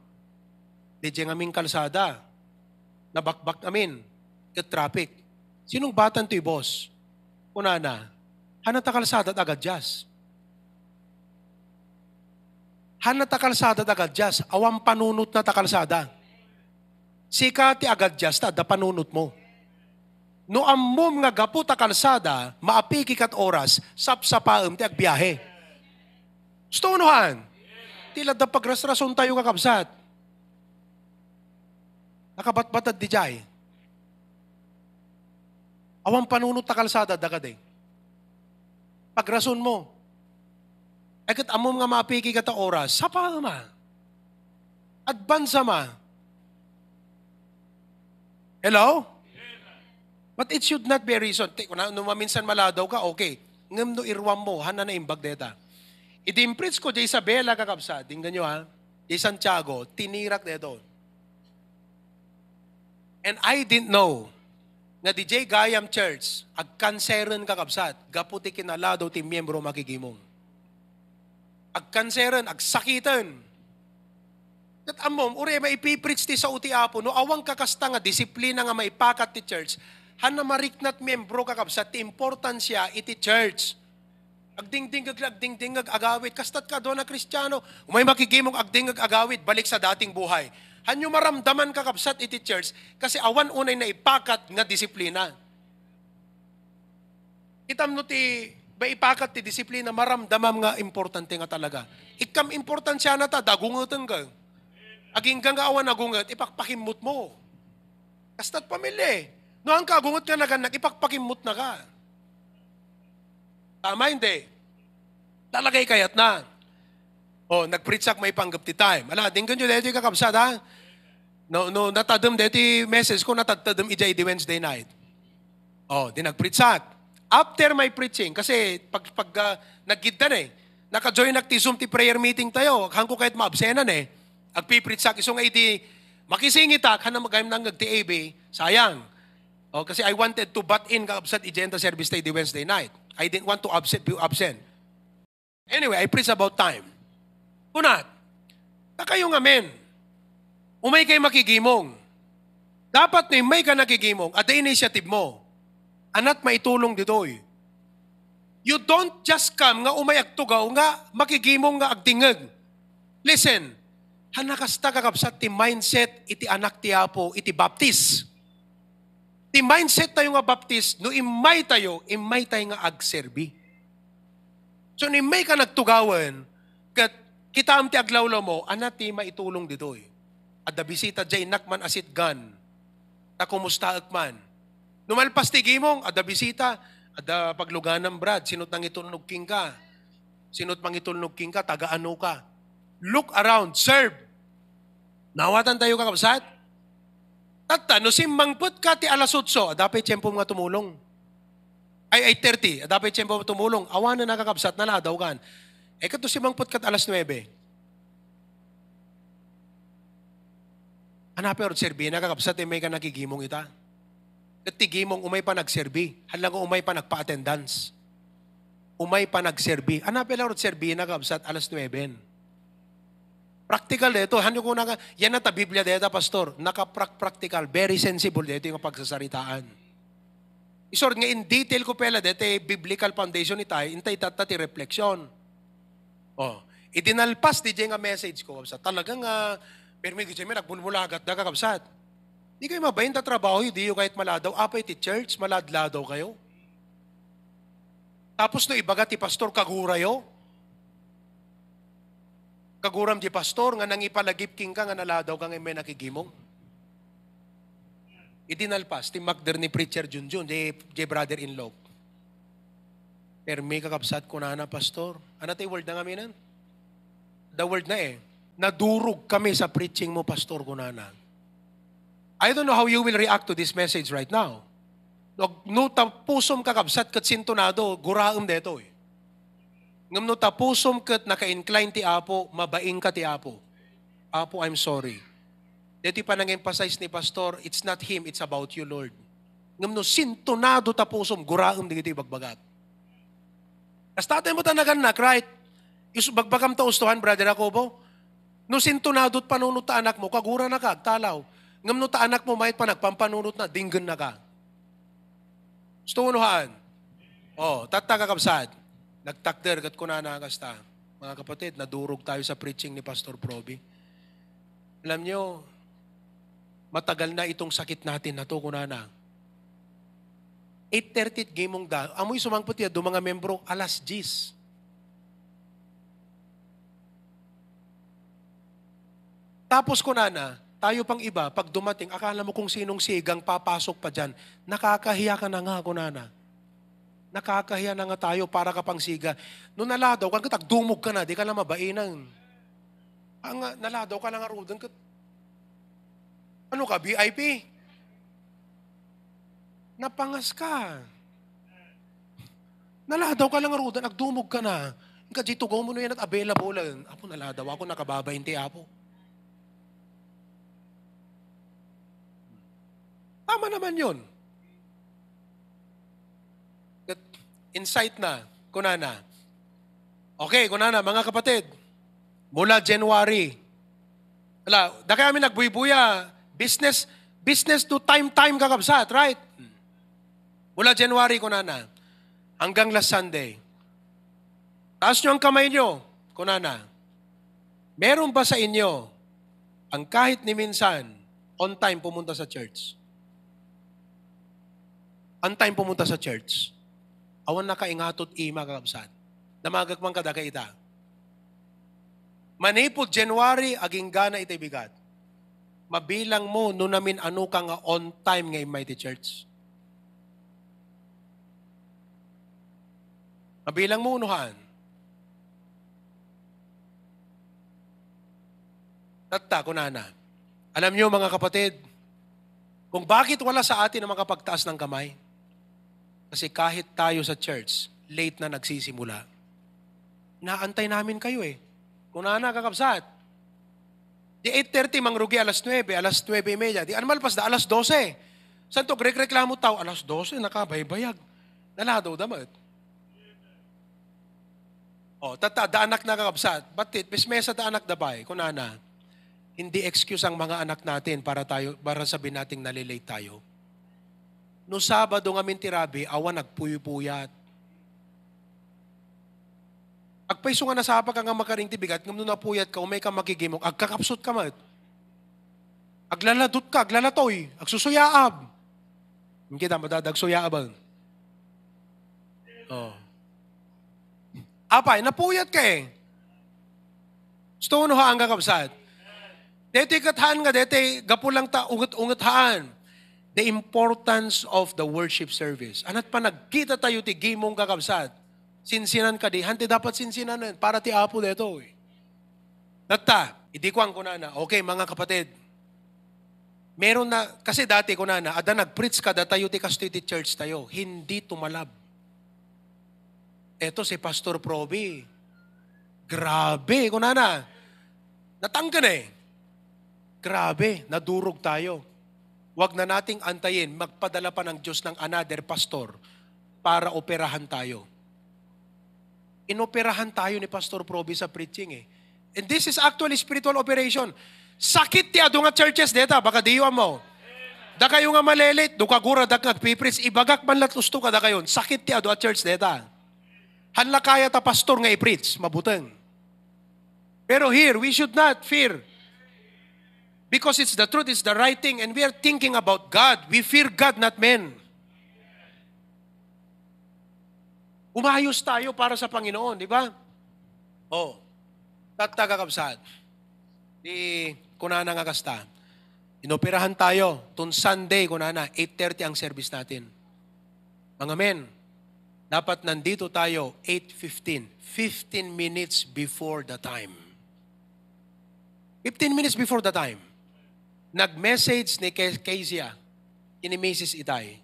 Diyang aming kalsada, nabakbak amin, ka-traffic. Sinong batan to'y boss? Una na, hanata kalsada at agad-jazz. Hana takalsada at agad-jazz. Awang panunot na takalsada. Sika ti agad-jazz ta, da panunot mo. No ammom nga gapu takalsada, maapiki kat oras, sapsapaam ti agbiyahe. Stonohan. Tila da pagrasrason tayo kakabsat. Nakabatbatad di jay. Awang panunot takalsada da kadeng. Pagrason mo. Ay kat amom nga mapiki kata oras, sapa ma. Adbansa ma. Hello? But it should not be a reason. Nung maminsan maladaw ka, okay. Ngam no irwam mo, hana na imbag deta. Idimprits ko, Jay Isabela kakabsa, dinggan nyo ha, Jay Santiago, tinirak dito. And I didn't know na di Jay Gayam Church, agkanseran kakabsat, gaputi kinaladaw ti miyembro makigimong. Agkanseran, agsakitan. At amom, uri may ipiprits ti sa uti Apo, no awang kakasta nga, disiplina nga maipakat ti church, hana mariknat miyembro kakabsat, ti importansya iti church. Agdingdingag, agdingdingag, agawit. Kastat ka doon na Kristiyano, may makigimong agdingag, agawit, balik sa dating buhay. Hanyo maramdaman kakabsat iti church, kasi awan unay na ipakat nga disiplina. Itam no ti... ba ipakat ti disiplina, maramdamam nga importante nga talaga. Ikam importansya na ta, dagungutan ka. Aging kang awan nagungat, ipakpakimut mo. Kastat pamilya. Noang kagungat ka na ganak, ipakpakimut na ka. Tama, hindi. Talagay kayat na. O, nagpritsak may panggap ti time. Ala, dinggan nyo dito yung kakabsat, ha? No, no, natadam dito yung message ko, natadam ijay di Wednesday night. O, di nagpritsak. After my preaching, kasi pag, pag uh, nag-giddan eh, naka-join nag-tisum ti prayer meeting tayo, hangko kahit maabsenan eh, agpipritsak, isong ay di, makisingitak, hanang magayam nang nag-T A B, sayang. Oh, kasi I wanted to butt in ka-absent agenda service tayo di Wednesday night. I didn't want to absent, be absent. Anyway, I preach about time. Kunat, na kayong amen, umay kayo makigimong. Dapat na may ka nakigimong at the initiative mo. Anat maitulong ditoy. You don't just come nga umayagtugaw nga makigimong nga agdingag. Listen, hanakasta kakabsat ti mindset iti anak ti Apo iti baptis. Ti mindset tayo nga baptis, no imay tayo, imay tayo nga agserbi. So ni may ka nagtugawan, kat kita am ti aglawlaw mo, anat ti maitulong ditoy. At da bisita jay nakman asit gan, takumusta akman. Numalpas ti gimong, ada bisita, Ada pagluganam brad, sinot nang itulnog king ka. Sinot pang itulnog king ka, taga-ano ka. Look around, serve. Nawatan tayo kakabsat. Tata, no simbangput ka ti alasotso, adapay tiyempo mga tumulong. Ay, ay thirty, adapay tiyempo mga tumulong. Awan na nakakabsat, naladaw kan. Eh, kato simbangput ka alas nuwebe. Hanapin orot serbi, nakakabsat, eh, may ka nakigimong ita. Tigimong umay pa nagserbi. Halagang umay pa nagpa-attendance. Umay pa nagserbi. Hanapin lang ro't serbi, nakabsat, alas nuwebe. Practical dito. Hanyo ko na, yan na ta, Biblia dito, Pastor. Naka-practical, very sensible dito yung pagsasaritaan. Isort nga, in detail ko pala dito, biblical foundation ni tayo, intay tata ti refleksyon. Oh, idinalpas di dyan nga message ko, kabsat. Talagang, uh, permigit dyan, may nagbulmulagat na kakabsat. Di kayo mabayin na trabaho, hindi kayo kahit maladaw. Apay ti church, maladladaw kayo. Tapos no ibaga ti pastor, kagura yo. Kaguram ti pastor, nga nangipalagip king ka, nga naladaw ka, nga may nakigimong. Idinalpas, ti magder ni preacher Junjun, di, di brother-in-law. Pero may kakabsat ko na na, pastor. Ano tayo word na kami nan? The word na eh. Nadurog kami sa preaching mo, pastor ko na na. I don't know how you will react to this message right now. No tapusom kakabsat kat sintonado, guraam deto eh. Ngam no tapusom kat naka-incline ti Apo, mabaing ka ti Apo. Apo, I'm sorry. Dito pa nang-emphasize ni Pastor, it's not him, it's about you, Lord. Ngam no sintonado tapusom, guraam dito ibagbagat. As tatay mo tanagan na, right? Bagbagam taustuhan, brother ako po. No sintonado at panunod ta anak mo, kagura na ka, talaw. Ngam no ta anak mo, mahit pa nagpampanunot na, dinggan na ka. Gusto mo nuhaan? O, tatakakabsad. Nagtakder, kat ko na nakasta. Mga kapatid, nadurog tayo sa preaching ni Pastor Proby. Alam nyo, matagal na itong sakit natin na ito, kunana. eight thirty gamong da. Amoy sumangpot yan, do mga membro, alas diyes. Tapos kunana, tayo pang iba, pag dumating, akala mo kung sinong sigang papasok pa dyan, nakakahiya ka na nga, kunana. Nakakahiya na nga tayo para ka pang siga. Noong naladaw ka, katagdumog ka na, di ka lang mabainan. Ang naladaw ka lang arudan ka. Ano ka, V I P? Napangas ka. Naladaw ka lang arudan, nagdumog ka na. Ang kajitugaw mo na yan at available. Apo, naladaw ako, nakababayin ti Apo. Tama naman yun. Insight na, kunana. Okay, kunana, mga kapatid. Mula January. Ala, da kaya amin nagbuibuya. Business, business to time-time kakabsat, right? Mula January, kunana. Hanggang last Sunday. Taas nyo ang kamay nyo, kunana. Meron ba sa inyo ang kahit ni minsan on time pumunta sa church? Ang time pumunta sa church, awan na kaingatot ima kakabsat. Namagagmang kadaka ita. Manipod January, aging gana itibigat. Mabilang mo, no namin ano ka nga on time ngayon may ti church. Mabilang mo, unuhan. Tatta, kunana. Alam nyo mga kapatid, kung bakit wala sa atin ang makapagtaas ng kamay, kasi kahit tayo sa church, late na nagsisimula. Naantay namin kayo eh. Kung nana, kakabsat. Di eight thirty, mangrugi alas nuwebe, alas nuwebe media. Di anmalpas na alas dose. Saan to, grek-reklamo tao? alas dose, nakabaybayag. Naladaw damat. O, tata, daanak na kakabsat. Batit, bismesa daanak dabay. Kung nana, hindi excuse ang mga anak natin para tayo para sabihin nating nalilate tayo. No Sabado ngamin tirabi, awan nagpuyupuyat. Agpaiso nga nasapag ka nga makaring tibigat, ngam no napuyat ka, umay ka magigimok, agkakapsot ka mat. Aglaladot ka, aglalatoy, agsusuyaab. Hindi kita madadagsuyaab. Oh. Apay, napuyat ka eh. Gusto no ha ang kakabsat? Dete ikathaan nga, dete gapulang ta, ungat-ungathaan. the importance of the worship service. Anat pa nagkita tayo ti gimong kakabsat. Sinsinan ka di. Hante dapat sinsinan para ti apo deto eh. Nagta, hindi ko ang kunana. Okay, mga kapatid. Meron na, kasi dati kunana, ada nag-preach ka, da tayo ti kastoy ti church tayo. Hindi tumalab. Eto si Pastor Proby. Grabe, kunana. Natanggan eh. Grabe, nadurog tayo. Huwag na nating antayin, magpadala pa ng Diyos ng another pastor para operahan tayo. Inoperahan tayo ni Pastor Proby sa preaching eh. And this is actually spiritual operation. Sakit ti adu nga churches deta, baka diwa mo. Da kayo nga malelit, do kagura da nagpipris, ibagak man latusto ka da kayon. Sakit ti adu a church deta. Hanla kaya ta pastor nga i-preach, mabuteng. Pero here, we should not fear. Because it's the truth, it's the right thing, and we are thinking about God. We fear God, not men. Umayos tayo para sa Panginoon, di ba? Oh, tatagakabsad. Di, kunana nga kasta. Inoperahan tayo. Tun Sunday, kunana, eight thirty ang service natin. Mga men, dapat nandito tayo, eight fifteen. fifteen minutes before the time. fifteen minutes before the time. Nag-message ni Kezia, ni Missus Itay,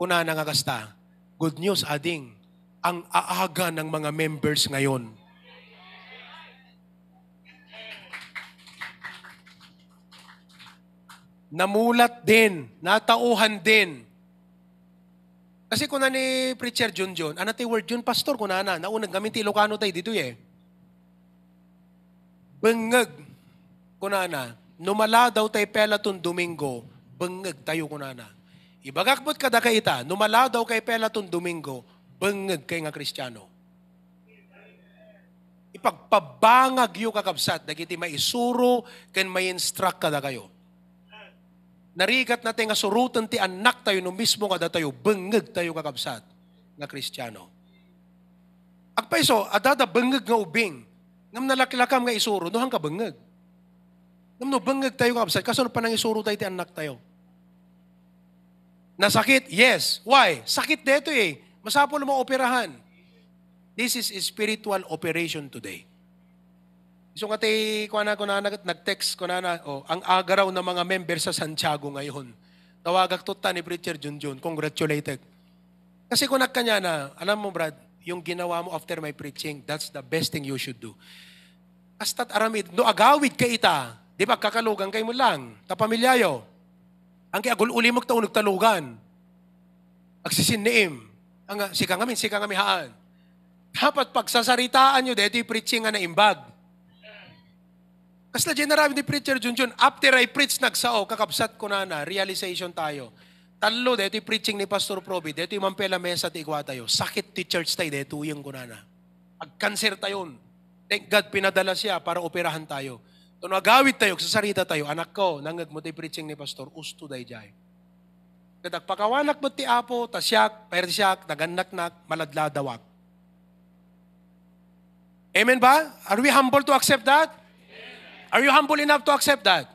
kuna nangagasta, good news ading, ang aaga ng mga members ngayon. Namulat din, natauhan din. Kasi kuna ni Preacher Junjun, ano tayo word yun, Pastor, kuna na, naunag namin ti Ilocano tayo dito eh. Bengag, kuna na, numala daw tayo pela tun Domingo, bengeg tayo kunana. Ibagakbot kada kaita, numala daw kay pela tun Domingo, bengeg kay nga Kristiyano. Ipagpabangag yu kakabsat, dagiti maisuro, ken mainstruct kada kayo. Narigat natin nga surutan ti anak tayo no mismo kada tayo, bengeg tayo kakabsat, nga Kristiyano. Agpaiso, adada bengeg nga ubing, ngam nalakilakam nga isuro, no hang ka bengeg. No, bangag tayo kakabsat. Kaso ano pa nangisuro tayo ti anak tayo? Nasakit? Yes. Why? Sakit dito eh. Masapol mo operahan. This is a spiritual operation today. So nga tayo, kuna, kuna, nag-text, kuna na, oh, ang aga raw ng mga member sa Santiago ngayon. Tawagak tuta ni Preacher Junjun. Congratulated. Kasi kung nagkanya na, alam mo Brad, yung ginawa mo after my preaching, that's the best thing you should do. Astat aramid, no agawid ka ita, di ba, kakalugan kayo mo lang, tapamilyayo. Ang kiagul-ulimog taunag talugan. Agsisiniim. Ang sika ngamin, sika ngamin haan. Dapat pagsasaritaan nyo, dito yung preaching na imbag. Kasla dyan na ni Preacher Junjun, after I preach nagsao, kakabsat ko na na, realization tayo. Talo, dito yung preaching ni Pastor Proby, dito yung mampela mesa at igwa tayo. Sakit ti church tayo, dito yung ko na na. Agkanser tayon. Thank God, pinadala siya para operahan tayo. So, nagawit tayo, sasarita tayo, anak ko, nangag mo tayo preaching ni Pastor, usto day jay. Nagpakawanak mo ti apo, tasyak, persyak, naganak-nak, maladladawak. Amen ba? Are we humble to accept that? Are you humble enough to accept that?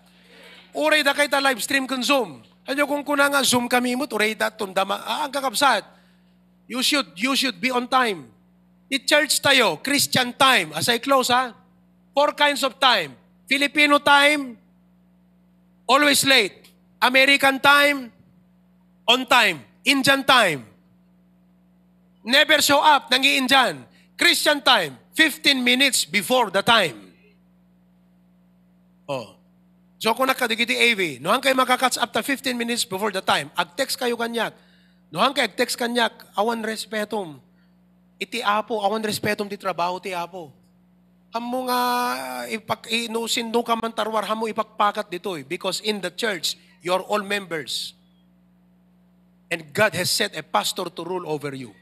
Uray da kayo ta live stream kung Zoom. Ano kung kuna nga Zoom kami mo, uray da tundama, ah, ang kakabsat. You should, you should be on time. I-church tayo, Christian time. As I close, ha? Four kinds of time. Filipino time, always late. American time, on time. Indian time, never show up, nangi-Indian. Christian time, fifteen minutes before the time. Oh. So, kung nakadikiti A V, nohan kayo makakatch up to fifteen minutes before the time. Ag-text kayo kanyak. Nohan kayo ag-text kanyak, awan respetum. Iti apo, awan respetom ti trabaho ti apo. Hamo nga ipak inusindo ka man tarwar, hamo ipakpakat dito eh. Because in the church, you are all members. And God has set a pastor to rule over you.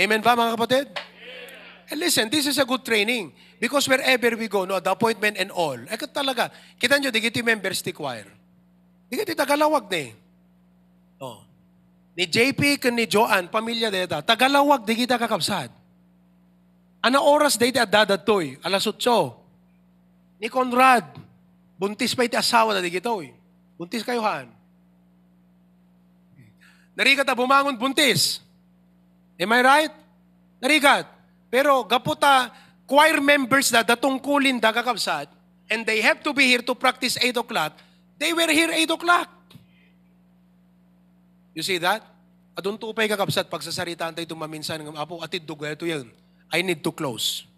Amen ba mga kapatid? Amen. And listen, this is a good training. Because wherever we go, no, the appointment and all. Eh talaga, kita nyo, digiti members ti choir. Digiti tagalawag na eh. Oh. Ni J P kan ni Joan, pamilya deta. Tagalawag, di kita kakabsad. Ana oras deta dadatoy? Alas otso. Ni Conrad, buntis pa iti asawa na di kita, oy. Buntis kayo, haan. Narigat na bumangon buntis. Am I right? Narigat. Pero gaputa choir members na datungkulin dagakabsad and they have to be here to practice eight o'clock. They were here eight o'clock. You see that? Adun to upay kakabsat pagsasaritaan tayo tumaminsan ng apo atid dugo ito yan. I need to close.